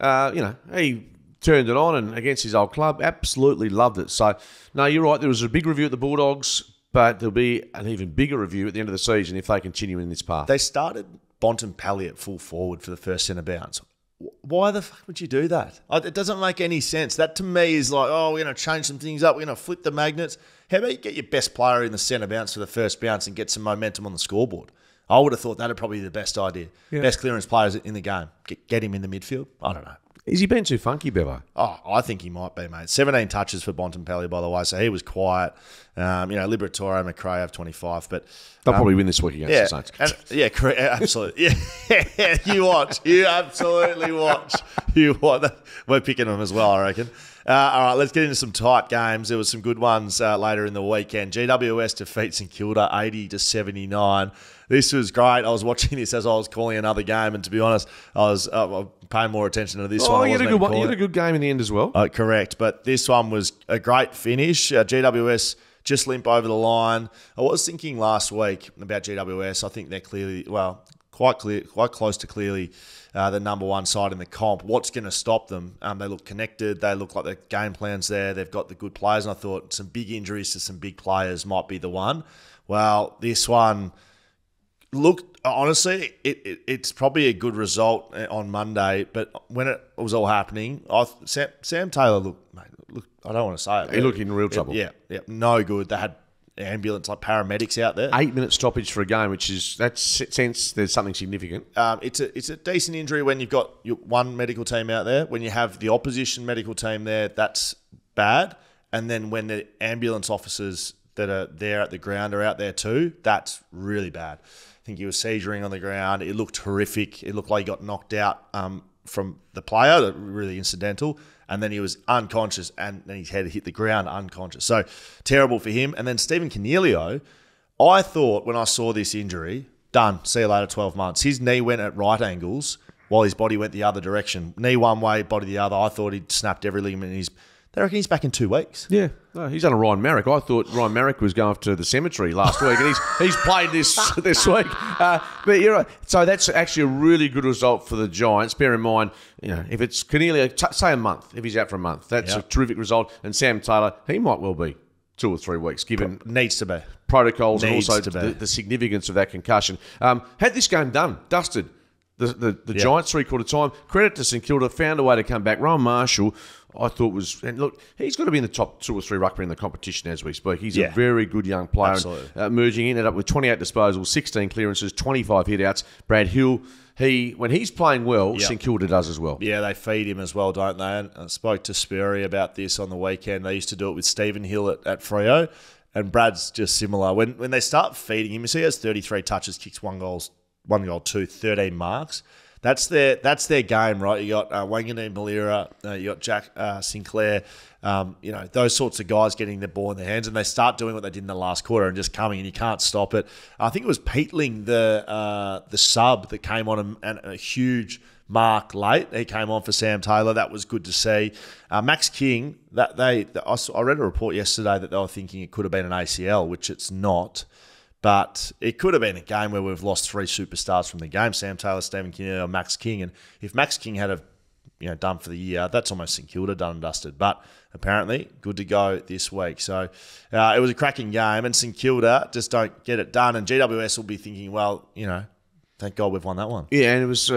he turned it on and against his old club, absolutely loved it. So, no, you're right. There was a big review at the Bulldogs, but there'll be an even bigger review at the end of the season if they continue in this path. They started Bontempelli at full forward for the first centre bounce. Why the fuck would you do that? It doesn't make any sense. That to me is like, oh, we're going to change some things up. We're going to flip the magnets. How about you get your best player in the centre bounce for the first bounce and get some momentum on the scoreboard? I would have thought that would probably be the best idea. Yeah. Best clearance players in the game. Get him in the midfield. I don't know. Is he been too funky, Bevo? Oh, I think he might be, mate. 17 touches for Bontempelli, by the way, so he was quiet. Liberatore, McRae have 25, but... They'll probably win this week against the Saints. Yeah, correct, absolutely. Yeah, you watch. You absolutely watch. You watch. We're picking them as well, I reckon. All right, let's get into some tight games. There was some good ones later in the weekend. GWS defeats St Kilda 80-79. This was great. I was watching this as I was calling another game, and to be honest, I was paying more attention to this one. Oh, you had a good one. You had a good game in the end as well. Correct, but this one was a great finish. GWS just limp over the line. I was thinking last week about GWS. I think they're quite close to clearly the number one side in the comp. What's going to stop them? They look connected. They look like the game plan's there. They've got the good players, and I thought some big injuries to some big players might be the one. Well, this one... Look, honestly, it's probably a good result on Monday, but when it was all happening, Sam Taylor looked, I don't want to say it. He looked in real trouble. Yeah, no good. They had ambulance, like paramedics out there. 8-minute stoppage for a game, which is, that sense there's something significant. It's a decent injury when you've got your one medical team out there. When you have the opposition medical team there, that's bad. And then when the ambulance officers that are there at the ground are out there too, that's really bad. I think he was seizuring on the ground. It looked horrific. It looked like he got knocked out from the player, really incidental, and then he was unconscious, and then his head hit the ground unconscious. So terrible for him. And then Stephen Cornelio, I thought when I saw this injury, done, see you later, 12 months. His knee went at right angles while his body went the other direction. Knee one way, body the other. I thought he'd snapped every ligament in his... They reckon he's back in 2 weeks. Yeah. No, he's under Ryan Marek. I thought Ryan Marek was going to the cemetery last week, and he's played this week. But you're right. So that's actually a really good result for the Giants. Bear in mind, if it's Cornelio, say a month, if he's out for a month, that's a terrific result. And Sam Taylor, he might well be 2 or 3 weeks, given needs to be protocols needs and also the significance of that concussion. Had this game done, dusted. The Giants three-quarter time, credit to St Kilda, found a way to come back. Ryan Marshall, I thought was... And look, he's got to be in the top 2 or 3 ruckman in the competition as we speak. He's a very good young player. Absolutely. And, emerging, ended up with 28 disposals, 16 clearances, 25 hit-outs. Brad Hill, when he's playing well, St Kilda does as well. Yeah, they feed him as well, don't they? And I spoke to Sperry about this on the weekend. They used to do it with Stephen Hill at Freo, and Brad's just similar. When they start feeding him, you see he has 33 touches, kicks 1 goal, 2, 13 marks. That's their game, right? You got Wanganeen Malira, you got Jack Sinclair, those sorts of guys getting the ball in their hands, and they start doing what they did in the last quarter and just coming, and you can't stop it. I think it was Peatling, the sub, that came on a huge mark late. He came on for Sam Taylor. That was good to see. Max King, I read a report yesterday that they were thinking it could have been an ACL, which it's not. But it could have been a game where we've lost 3 superstars from the game: Sam Taylor, Stephen Kinnear, Max King. And if Max King had done for the year, that's almost St Kilda done and dusted. But apparently, good to go this week. So it was a cracking game, and St Kilda just don't get it done. And GWS will be thinking, well, thank God we've won that one. Yeah, and it was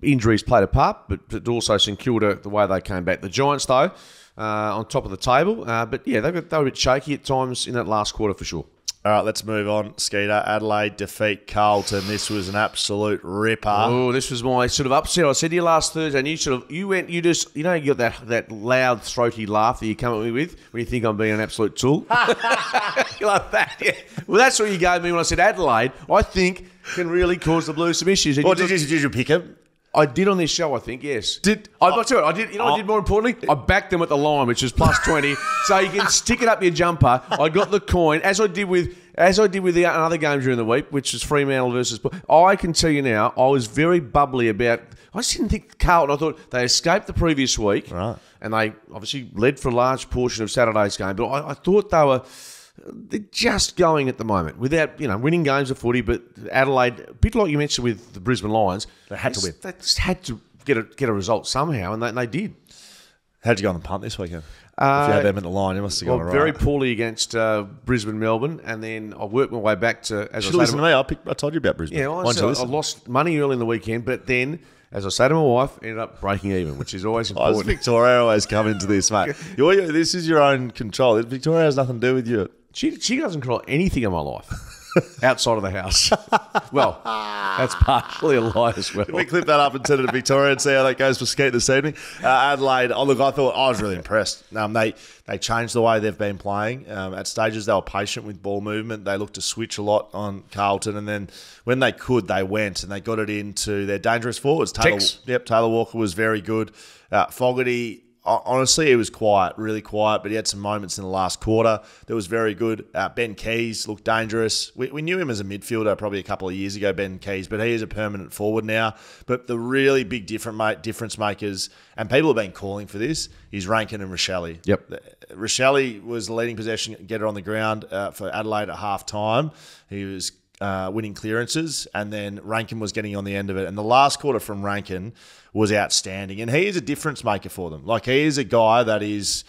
injuries played a part, but also St Kilda, the way they came back. The Giants, though, on top of the table. But yeah, they were a bit shaky at times in that last quarter for sure. All right, let's move on, Skeeter. Adelaide defeat Carlton. This was an absolute ripper. Oh, this was my sort of upset. I said to you last Thursday, and you got that loud, throaty laugh that you come at me with when you think I'm being an absolute tool. You like that? Yeah. Well, that's what you gave me when I said Adelaide, I think, can really cause the Blues some issues. Well, did you pick him? I did on this show, I think, yes. I did more importantly, I backed them at the line, which is plus 20. So you can stick it up your jumper. I got the coin, as I did with the other games during the week, which is Fremantle versus... I can tell you now, I was very bubbly about... I just didn't think Carlton... I thought they escaped the previous week. Right. And they obviously led for a large portion of Saturday's game. But I thought they were... they're just going at the moment without, you know, winning games of footy. But Adelaide, a bit like you mentioned with the Brisbane Lions, they had to win. They just had to get a result somehow, and they did. How'd you go on the punt this weekend? If you had them in the line, you must have gone right. Very poorly against Brisbane, Melbourne, and then I worked my way back to. As you I listen to me. I told you about Brisbane. Yeah, I lost money early in the weekend, but then, as I say to my wife, ended up breaking even, which is always important. Victoria always come into this, mate. This is your own control. Victoria has nothing to do with you. She doesn't control anything in my life outside of the house. Well, that's partially a lie as well. Can we clip that up and send it to Victoria and see how that goes for Skeet this evening? Adelaide, I was really impressed. They changed the way they've been playing. At stages, they were patient with ball movement. They looked to switch a lot on Carlton. And then when they could, they went and they got it into their dangerous forwards. Taylor Walker was very good. Fogarty, honestly, he was quiet, really quiet, but he had some moments in the last quarter that was very good. Ben Keys looked dangerous. We knew him as a midfielder probably a couple of years ago, Ben Keys, but he is a permanent forward now. But the really big difference makers, and people have been calling for this, is Rankin and Rashelli. Yep. Rashelli was the leading possession getter on the ground for Adelaide at half-time. He was winning clearances, and then Rankin was getting on the end of it. And the last quarter from Rankin was outstanding, and he is a difference maker for them. Like, he is a guy that is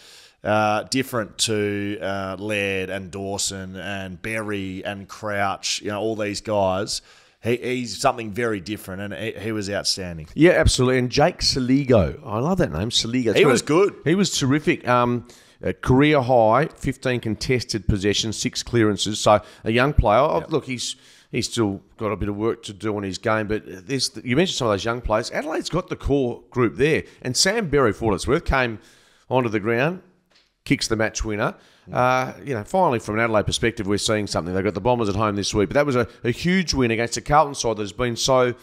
different to Laird and Dawson and Berry and Crouch, you know, all these guys. He's something very different, and he was outstanding. Yeah, absolutely. And Jake Saligo, I love that name, Saligo. He was good. He was terrific. Career high, 15 contested possessions, 6 clearances. So a young player. Yep. Look, he's still got a bit of work to do on his game, but you mentioned some of those young players. Adelaide's got the core group there. And Sam Berry, for what it's worth, came onto the ground, kicks the match winner. You know, finally, from an Adelaide perspective, we're seeing something. They've got the Bombers at home this week, but that was a huge win against the Carlton side that has been so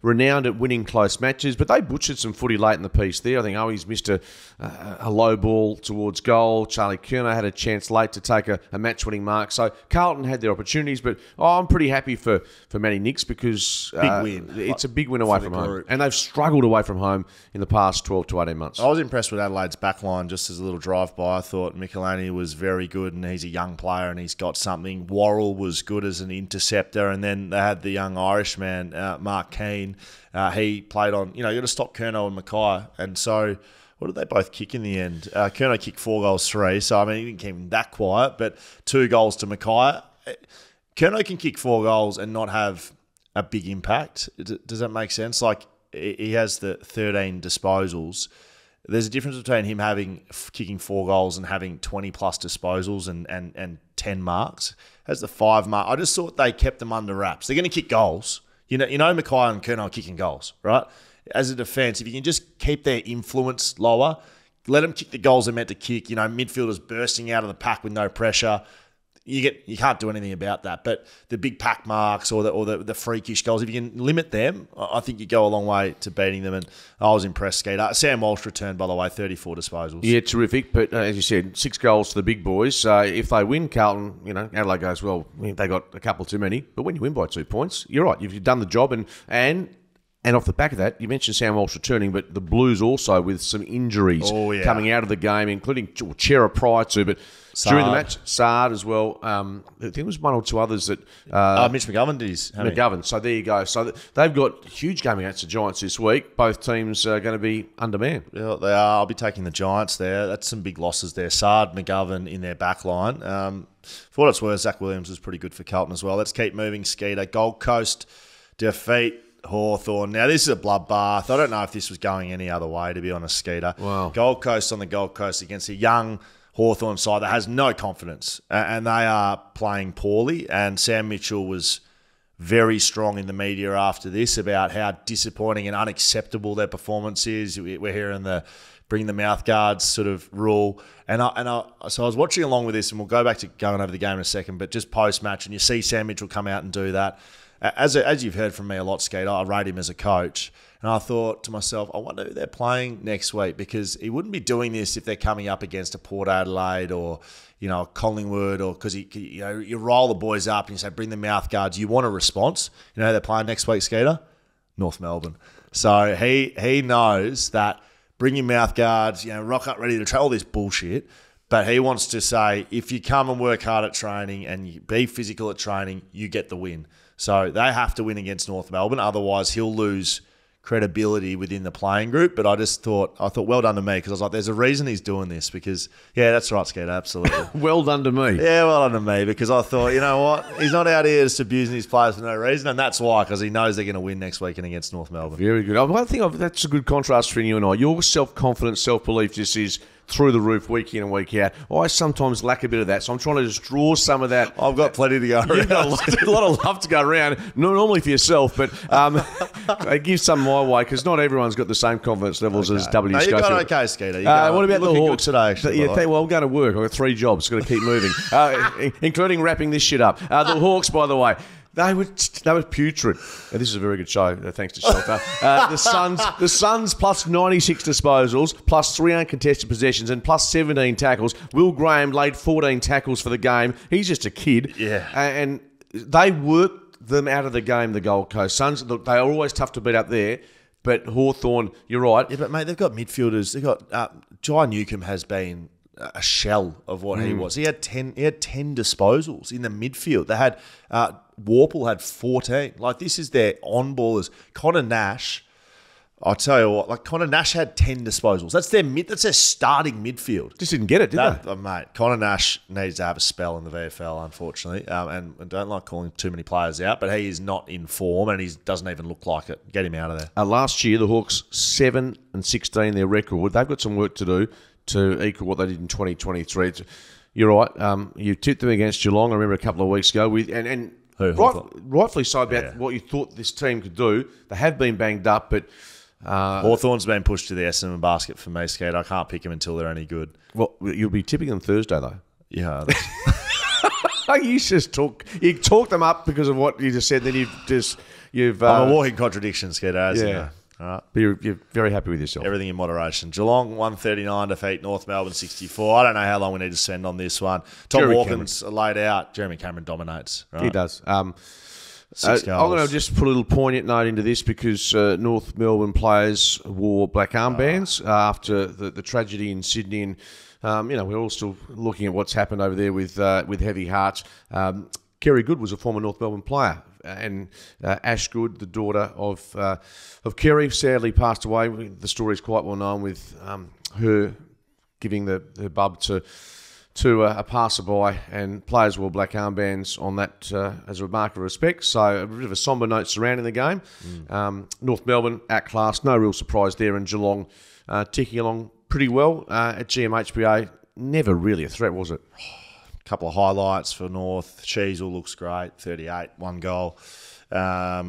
renowned at winning close matches, but they butchered some footy late in the piece there. I think Owies missed a low ball towards goal. Charlie Kerner had a chance late to take a match-winning mark. So Carlton had their opportunities, but I'm pretty happy for Matty Nicks because big win. It's a big win away from home. And they've struggled away from home in the past 12 to 18 months. I was impressed with Adelaide's backline just as a little drive-by. I thought Michelini was very good, and he's a young player and he's got something. Worrell was good as an interceptor, and then they had the young Irishman, Mark Keane. He played on, you got to stop Curnow and Mackay. And so, what did they both kick in the end? Curnow kicked 4 goals, 3. So, I mean, he didn't keep him that quiet, but 2 goals to Mackay. Curnow can kick 4 goals and not have a big impact. Does that make sense? Like, he has the 13 disposals. There's a difference between him kicking 4 goals and having 20-plus disposals and 10 marks. Has the 5 mark. I just thought they kept them under wraps. They're going to kick goals. You know Mackay and Kerner are kicking goals, right? As a defence, if you can just keep their influence lower, let them kick the goals they're meant to kick, midfielders bursting out of the pack with no pressure, you can't do anything about that. But the big pack marks or the freakish goals, if you can limit them, I think you go a long way to beating them. And I was impressed, Skeeter. Sam Walsh returned, by the way, 34 disposals. Yeah, terrific. But as you said, 6 goals to the big boys. So if they win, Carlton, Adelaide goes, well, they got a couple too many. But when you win by 2 points, you're right. You've done the job. And off the back of that, you mentioned Sam Walsh returning, but the Blues also with some injuries coming out of the game, including Chera prior to, but Sard. During the match, Sard as well. I think there was 1 or 2 others that... Mitch McGovern did his... McGovern, so there you go. So they've got a huge game against the Giants this week. Both teams are going to be undermanned. Yeah, they are. I'll be taking the Giants there. That's some big losses there. Sard, McGovern in their back line. For what it's worth, Zach Williams was pretty good for Carlton as well. Let's keep moving, Skeeter. Gold Coast defeat Hawthorn. Now, this is a bloodbath. I don't know if this was going any other way, to be honest, Skeeter. Wow. Gold Coast on the Gold Coast against a young Hawthorn side that has no confidence, and they are playing poorly. And Sam Mitchell was very strong in the media after this about how disappointing and unacceptable their performance is. We're hearing the bring the mouth guards sort of rule. So I was watching along with this, and we'll go back to going over the game in a second, but just post-match, and you see Sam Mitchell come out and do that. As you've heard from me a lot, Skeeter, I rate him as a coach. And I thought to myself, I wonder who they're playing next week, because he wouldn't be doing this if they're coming up against a Port Adelaide or, Collingwood, or because you roll the boys up and you say, bring the mouth guards. You want a response. You know who they're playing next week, Skeeter? North Melbourne. So he knows that bring your mouth guards, rock up ready to try all this bullshit. But he wants to say, if you come and work hard at training and you be physical at training, you get the win. So they have to win against North Melbourne. Otherwise, he'll lose credibility within the playing group. But I thought, well done to me, because I was like, there's a reason he's doing this, because, yeah, that's right, Skeeter, absolutely. Well done to me. Yeah, well done to me, because I thought, you know what? He's not out here just abusing his players for no reason, and that's why, because he knows they're going to win next weekend against North Melbourne. Very good. One thing, that's a good contrast between you and I. Your self-confidence, self-belief just is through the roof week in and week out. I sometimes lack a bit of that, so I'm trying to just draw some of that. I've got plenty to go around. You've got a lot of love to go around, not normally for yourself, but I give some my way, because not everyone's got the same confidence levels as W. No, you're going okay, Skeeter. What about the Hawks today? Actually, yeah, well, I'm going to work. I've got 3 jobs. Got to keep moving, including wrapping this shit up. The Hawks, by the way, They were putrid. And this is a very good show, thanks to Shelter. The Suns plus 96 disposals, plus 3 uncontested possessions, and plus 17 tackles. Will Graham laid 14 tackles for the game. He's just a kid. Yeah. And they worked them out of the game, the Gold Coast Suns. Look, they are always tough to beat up there. But Hawthorn, you're right. Yeah, but, mate, they've got midfielders. They've got Jai Newcombe has been a shell of what he was. He had 10 disposals in the midfield. They had... Warple had 14. Like, this is their on-ballers. Connor Nash, I'll tell you what, like, Connor Nash had 10 disposals. That's their starting midfield. Just didn't get it, did they? Mate, Connor Nash needs to have a spell in the VFL, unfortunately. And I don't like calling too many players out, but he is not in form and he doesn't even look like it. Get him out of there. Last year, the Hawks, 7-16, their record. They've got some work to do to equal what they did in 2023. You're right. You tipped them against Geelong, I remember, a couple of weeks ago. Rightfully so about what you thought this team could do. They have been banged up, but... Hawthorn's been pushed to the Essendon basket for me, Skate. I can't pick them until they're any good. Well, you'll be tipping them Thursday, though. Yeah. You talked them up because of what you just said. Then you've I'm a walking contradiction, Skate. Yeah. All right. But you're very happy with yourself. Everything in moderation. Geelong 139 defeat North Melbourne 64. I don't know how long we need to spend on this one. Tom Walken's laid out. Jeremy Cameron dominates. Right? He does. 6 goals. I'm going to just put a little poignant note into this because North Melbourne players wore black armbands after the tragedy in Sydney. And we're all still looking at what's happened over there with heavy hearts. Kerry Good was a former North Melbourne player, and Ash Good, the daughter of Kerry, sadly passed away. The story is quite well known with her giving her bub to a passerby, and players wore black armbands on that as a mark of respect. So a bit of a sombre note surrounding the game. North Melbourne outclassed, no real surprise there, and Geelong ticking along pretty well at GMHBA. Never really a threat, was it? Couple of highlights for North. Sheasel looks great, 38, 1 goal. A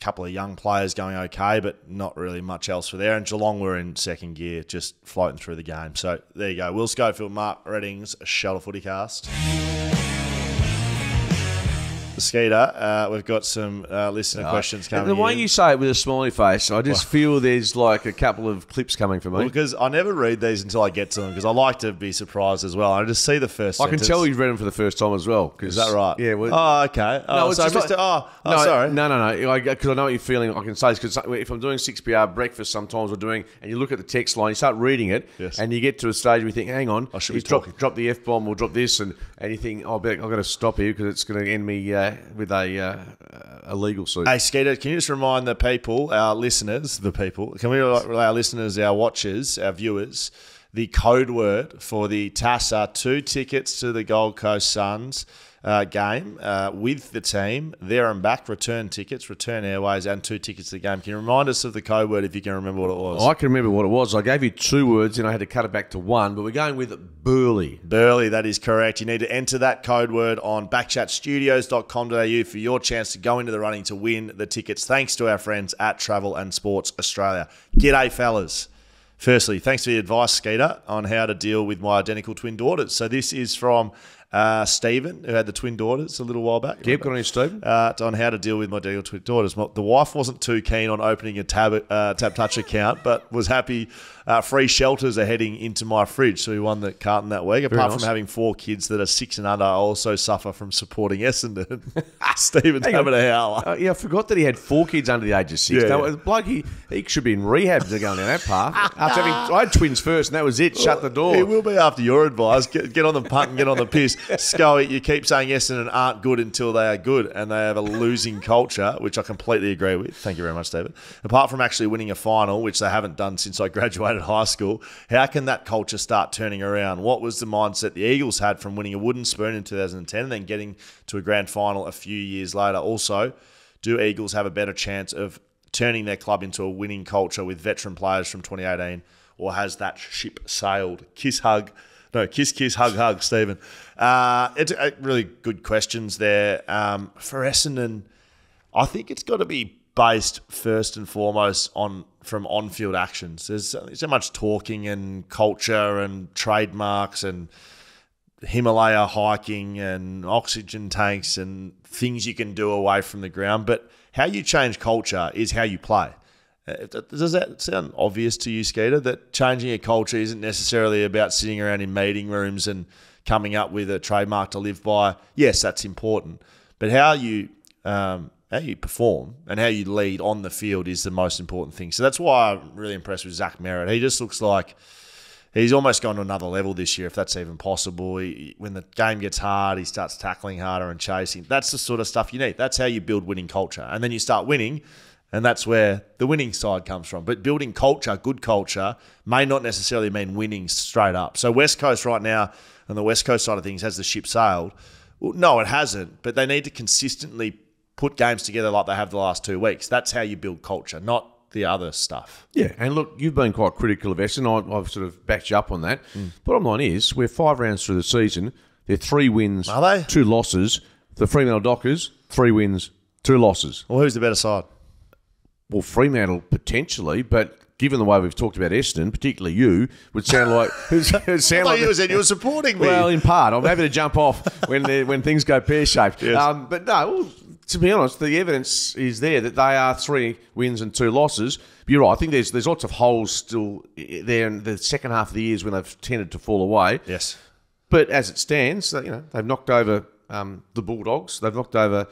couple of young players going okay, but not really much else for there. And Geelong were in second gear, just floating through the game. So there you go. Will Schofield, Mark Readings, Shelter Footycast. Skeeter, we've got some listener questions coming in. The way you say it with a smiley face, I just feel there's like a couple of clips coming for me. Because I never read these until I get to them, because I like to be surprised as well. I just see the first sentence. Can tell you've read them for the first time as well. Is that right? Yeah. Oh, okay. Oh, no, sorry. No. Because I know what you're feeling. I can say this because if I'm doing 6PR breakfast sometimes we're doing, and you look at the text line, you start reading it, and you get to a stage where you think, hang on, I should be talking. Drop the F-bomb or drop this, and you think, oh, I've got to stop here because it's going to end me... with a legal suit. Hey, Skeeter, can you just remind the people, our listeners, can we rely our listeners, our watchers, our viewers, the code word for the TASA 2 tickets to the Gold Coast Suns game with the team, there and back, return tickets, return airways, and 2 tickets to the game. Can you remind us of the code word if you can remember what it was? I can remember what it was. I gave you 2 words and I had to cut it back to 1, but we're going with Burley. Burley, that is correct. You need to enter that code word on backchatstudios.com.au for your chance to go into the running to win the tickets, thanks to our friends at Travel and Sports Australia. G'day, fellas. Firstly, thanks for the advice, Skeeter, on how to deal with my identical twin daughters. So this is from Stephen, who had the twin daughters a little while back. Yep, got on his Stephen. On how to deal with my deal twin daughters. The wife wasn't too keen on opening a Tab Touch account, but was happy. Free shelters are heading into my fridge, so we won the carton that week. Apart from having four kids that are 6 and under, I also suffer from supporting Essendon. Stephen's having a howler. Yeah, I forgot that he had four kids under the age of 6. Yeah, now, yeah. Bloke, he should be in rehab to go down that path. After having, I had twins first, and that was it. Well, shut the door. It will be after your advice. Get on the punt and get on the piss. Scully, you keep saying Essendon aren't good until they are good, and they have a losing culture, which I completely agree with. Thank you very much, David. Apart from actually winning a final, which they haven't done since I graduated high school, how can that culture start turning around? What was the mindset the Eagles had from winning a wooden spoon in 2010 and then getting to a grand final a few years later? Also, do Eagles have a better chance of turning their club into a winning culture with veteran players from 2018, or has that ship sailed? Kiss, hug. No, kiss, kiss, hug, hug, Stephen. It's really good questions there. For Essendon, I think it's got to be based first and foremost from on-field actions. There's so much talking and culture and trademarks and Himalaya hiking and oxygen tanks and things you can do away from the ground. But how you change culture is how you play. Does that sound obvious to you, Skeeter, that changing a culture isn't necessarily about sitting around in meeting rooms and coming up with a trademark to live by? Yes, that's important. But how you perform and how you lead on the field is the most important thing. So that's why I'm really impressed with Zach Merritt. He just looks like he's almost gone to another level this year, if that's even possible. When the game gets hard, he starts tackling harder and chasing. That's the sort of stuff you need. That's how you build winning culture. And then you start winning, and that's where the winning side comes from. But building culture, good culture, may not necessarily mean winning straight up. So West Coast right now, on the West Coast side of things, has the ship sailed? Well, no, it hasn't. But they need to consistently put games together like they have the last 2 weeks. That's how you build culture, not the other stuff. Yeah, and look, you've been quite critical of Essendon. I've sort of backed you up on that. Bottom line is, we're 5 rounds through the season. They're 3 wins, are they? 2 losses. The Fremantle Dockers, 3 wins, 2 losses. Well, who's the better side? Well, Fremantle potentially, but given the way we've talked about Essendon, particularly you, would sound like... you were supporting me. Well, in part. I'm happy to jump off when things go pear-shaped. Yes. But no... To be honest, the evidence is there that they are 3 wins and 2 losses. But you're right. I think there's lots of holes still there in the second half of the years when they've tended to fall away. Yes. But as it stands, they've knocked over the Bulldogs. They've knocked over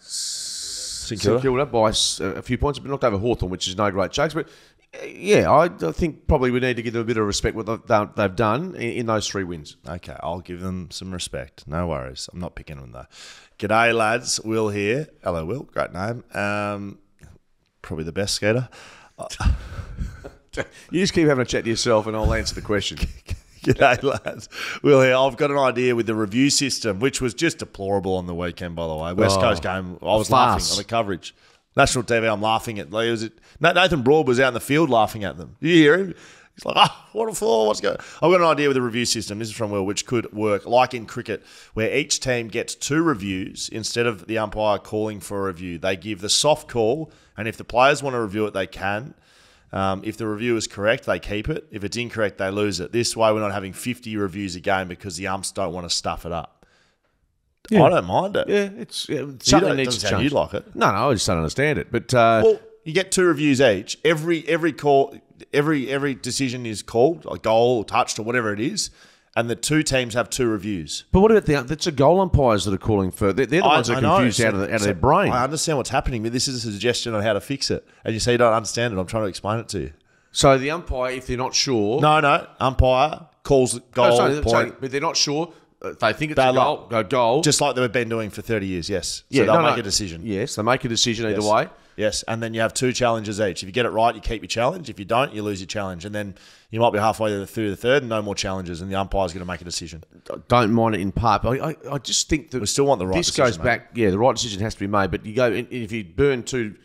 St Kilda by a few points. They've knocked over Hawthorn, which is no great chase. But yeah, I think probably we need to give them a bit of respect what they've done in those 3 wins. Okay, I'll give them some respect. No worries. I'm not picking them though. G'day, lads. Will here. Hello, Will. Great name. Probably the best skater. You just keep having a chat to yourself and I'll answer the question. G'day, lads. Will here. I've got an idea with the review system, which was just deplorable on the weekend, by the way. West Coast game, I was laughing on the coverage. National TV, I'm laughing at. Nathan Broad was out in the field laughing at them. Did you hear him? He's like, what a floor, what's going on? I've got an idea with a review system, this is from Will, which could work, like in cricket, where each team gets 2 reviews instead of the umpire calling for a review. They give the soft call, and if the players want to review it, they can. If the review is correct, they keep it. If it's incorrect, they lose it. This way, we're not having 50 reviews a game because the umps don't want to stuff it up. Yeah. I don't mind it. Yeah, something needs to change. You like it. No, I just don't understand it. But well, you get 2 reviews each. Every call... Every decision is called, a goal or touched or whatever it is, and the 2 teams have 2 reviews. But what about that's the goal umpires that are calling for? They're the ones that are confused out of their brain. I understand what's happening, but this is a suggestion on how to fix it. And you say you don't understand it. I'm trying to explain it to you. So the umpire, if they're not sure... No, umpire calls the goal. Sorry, but they're not sure... They think it's a goal. Just like they've been doing for 30 years, yes. Yeah, so they'll make a decision. Yes, they make a decision either way. Yes, and then you have 2 challenges each. If you get it right, you keep your challenge. If you don't, you lose your challenge. And then you might be halfway through the third and no more challenges, and the umpire's going to make a decision. I don't mind it in part, but I just think that... We still want the right decision. This goes back... Yeah, the right decision has to be made, but you go... If you burn 2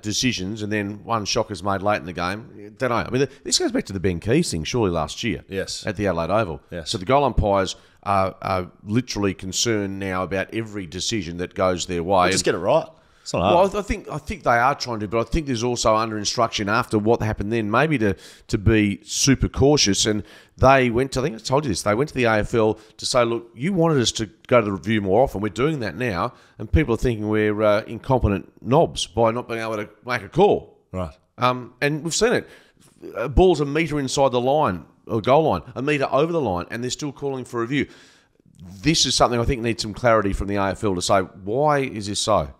decisions and then 1 shock is made late in the game, don't know. I mean, this goes back to the Ben Keys thing, surely last year. Yes. At the Adelaide Oval. Yes. So the goal umpires... are literally concerned now about every decision that goes their way. Just get it right. It's not hard. Well, I think they are trying to, but I think there's also under instruction after what happened then, maybe to be super cautious. And they went to, I think I told you this, they went to the AFL to say, look, you wanted us to go to the review more often. We're doing that now, and people are thinking we're incompetent knobs by not being able to make a call. Right. And we've seen it. A ball's a metre inside the line, or goal line, a metre over the line, and they're still calling for review. This is something I think needs some clarity from the AFL to say, why is this so?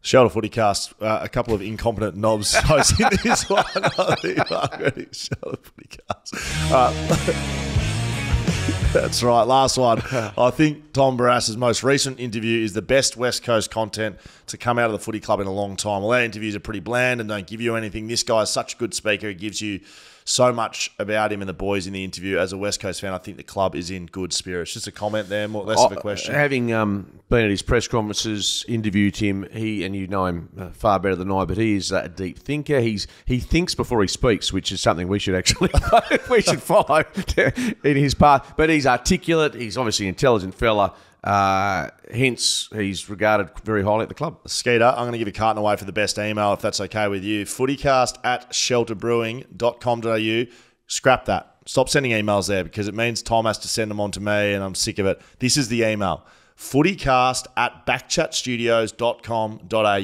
Shelter Footycast, a couple of incompetent knobs hosting this one. I think Mark Readings, Shelter Footycast. That's right, last one. I think Tom Barrass's most recent interview is the best West Coast content to come out of the footy club in a long time. Well, our interviews are pretty bland and don't give you anything. This guy is such a good speaker. He gives you so much about him and the boys in the interview. As a West Coast fan, I think the club is in good spirits. Just a comment there, more less of a question. Having been at his press conferences, interviewed him, and you know him far better than I, but he is a deep thinker. He thinks before he speaks, which is something we should actually we should follow in his path. But he's articulate. He's obviously an intelligent fella. Hence, he's regarded very highly at the club. Skeeter, I'm going to give you Carton away for the best email, if that's okay with you. footycast@shelterbrewing.com.au. Scrap that. Stop sending emails there, because it means Tom has to send them on to me, and I'm sick of it. This is the email. footycast@backchatstudios.com.au.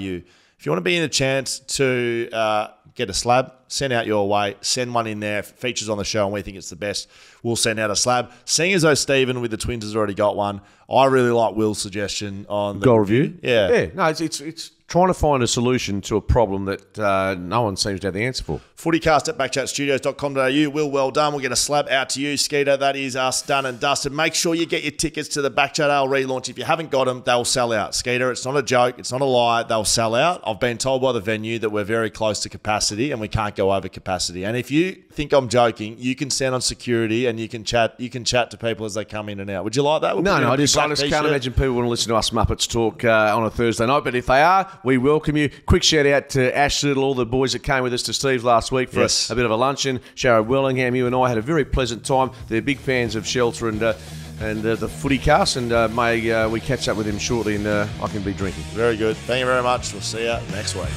If you want to be in a chance to get a slab, send out your way. Send one in there. If it features on the show and we think it's the best, we'll send out a slab. Seeing as though Stephen with the Twins has already got one, I really like Will's suggestion on the goal review. Yeah. No, it's trying to find a solution to a problem that no one seems to have the answer for. Footycast@backchatstudios.com.au. Will, well done. We'll get a slab out to you, Skeeter. That is us done and dusted. Make sure you get your tickets to the Backchat Ale relaunch. If you haven't got them, they'll sell out. Skeeter, it's not a joke. It's not a lie. They'll sell out. I've been told by the venue that we're very close to capacity and we can't go over capacity. And if you think I'm joking, you can send on security and you can chat to people as they come in and out. Would you like that? No, I just can't imagine people want to listen to us Muppets talk on a Thursday night. But if they are, we welcome you. Quick shout out to Ash Little, all the boys that came with us to Steve's last week for a bit of a luncheon. Sharon Wellingham, you and I had a very pleasant time. They're big fans of Shelter and the Footycast, and may we catch up with them shortly, and I can be drinking. Very good. Thank you very much. We'll see you next week.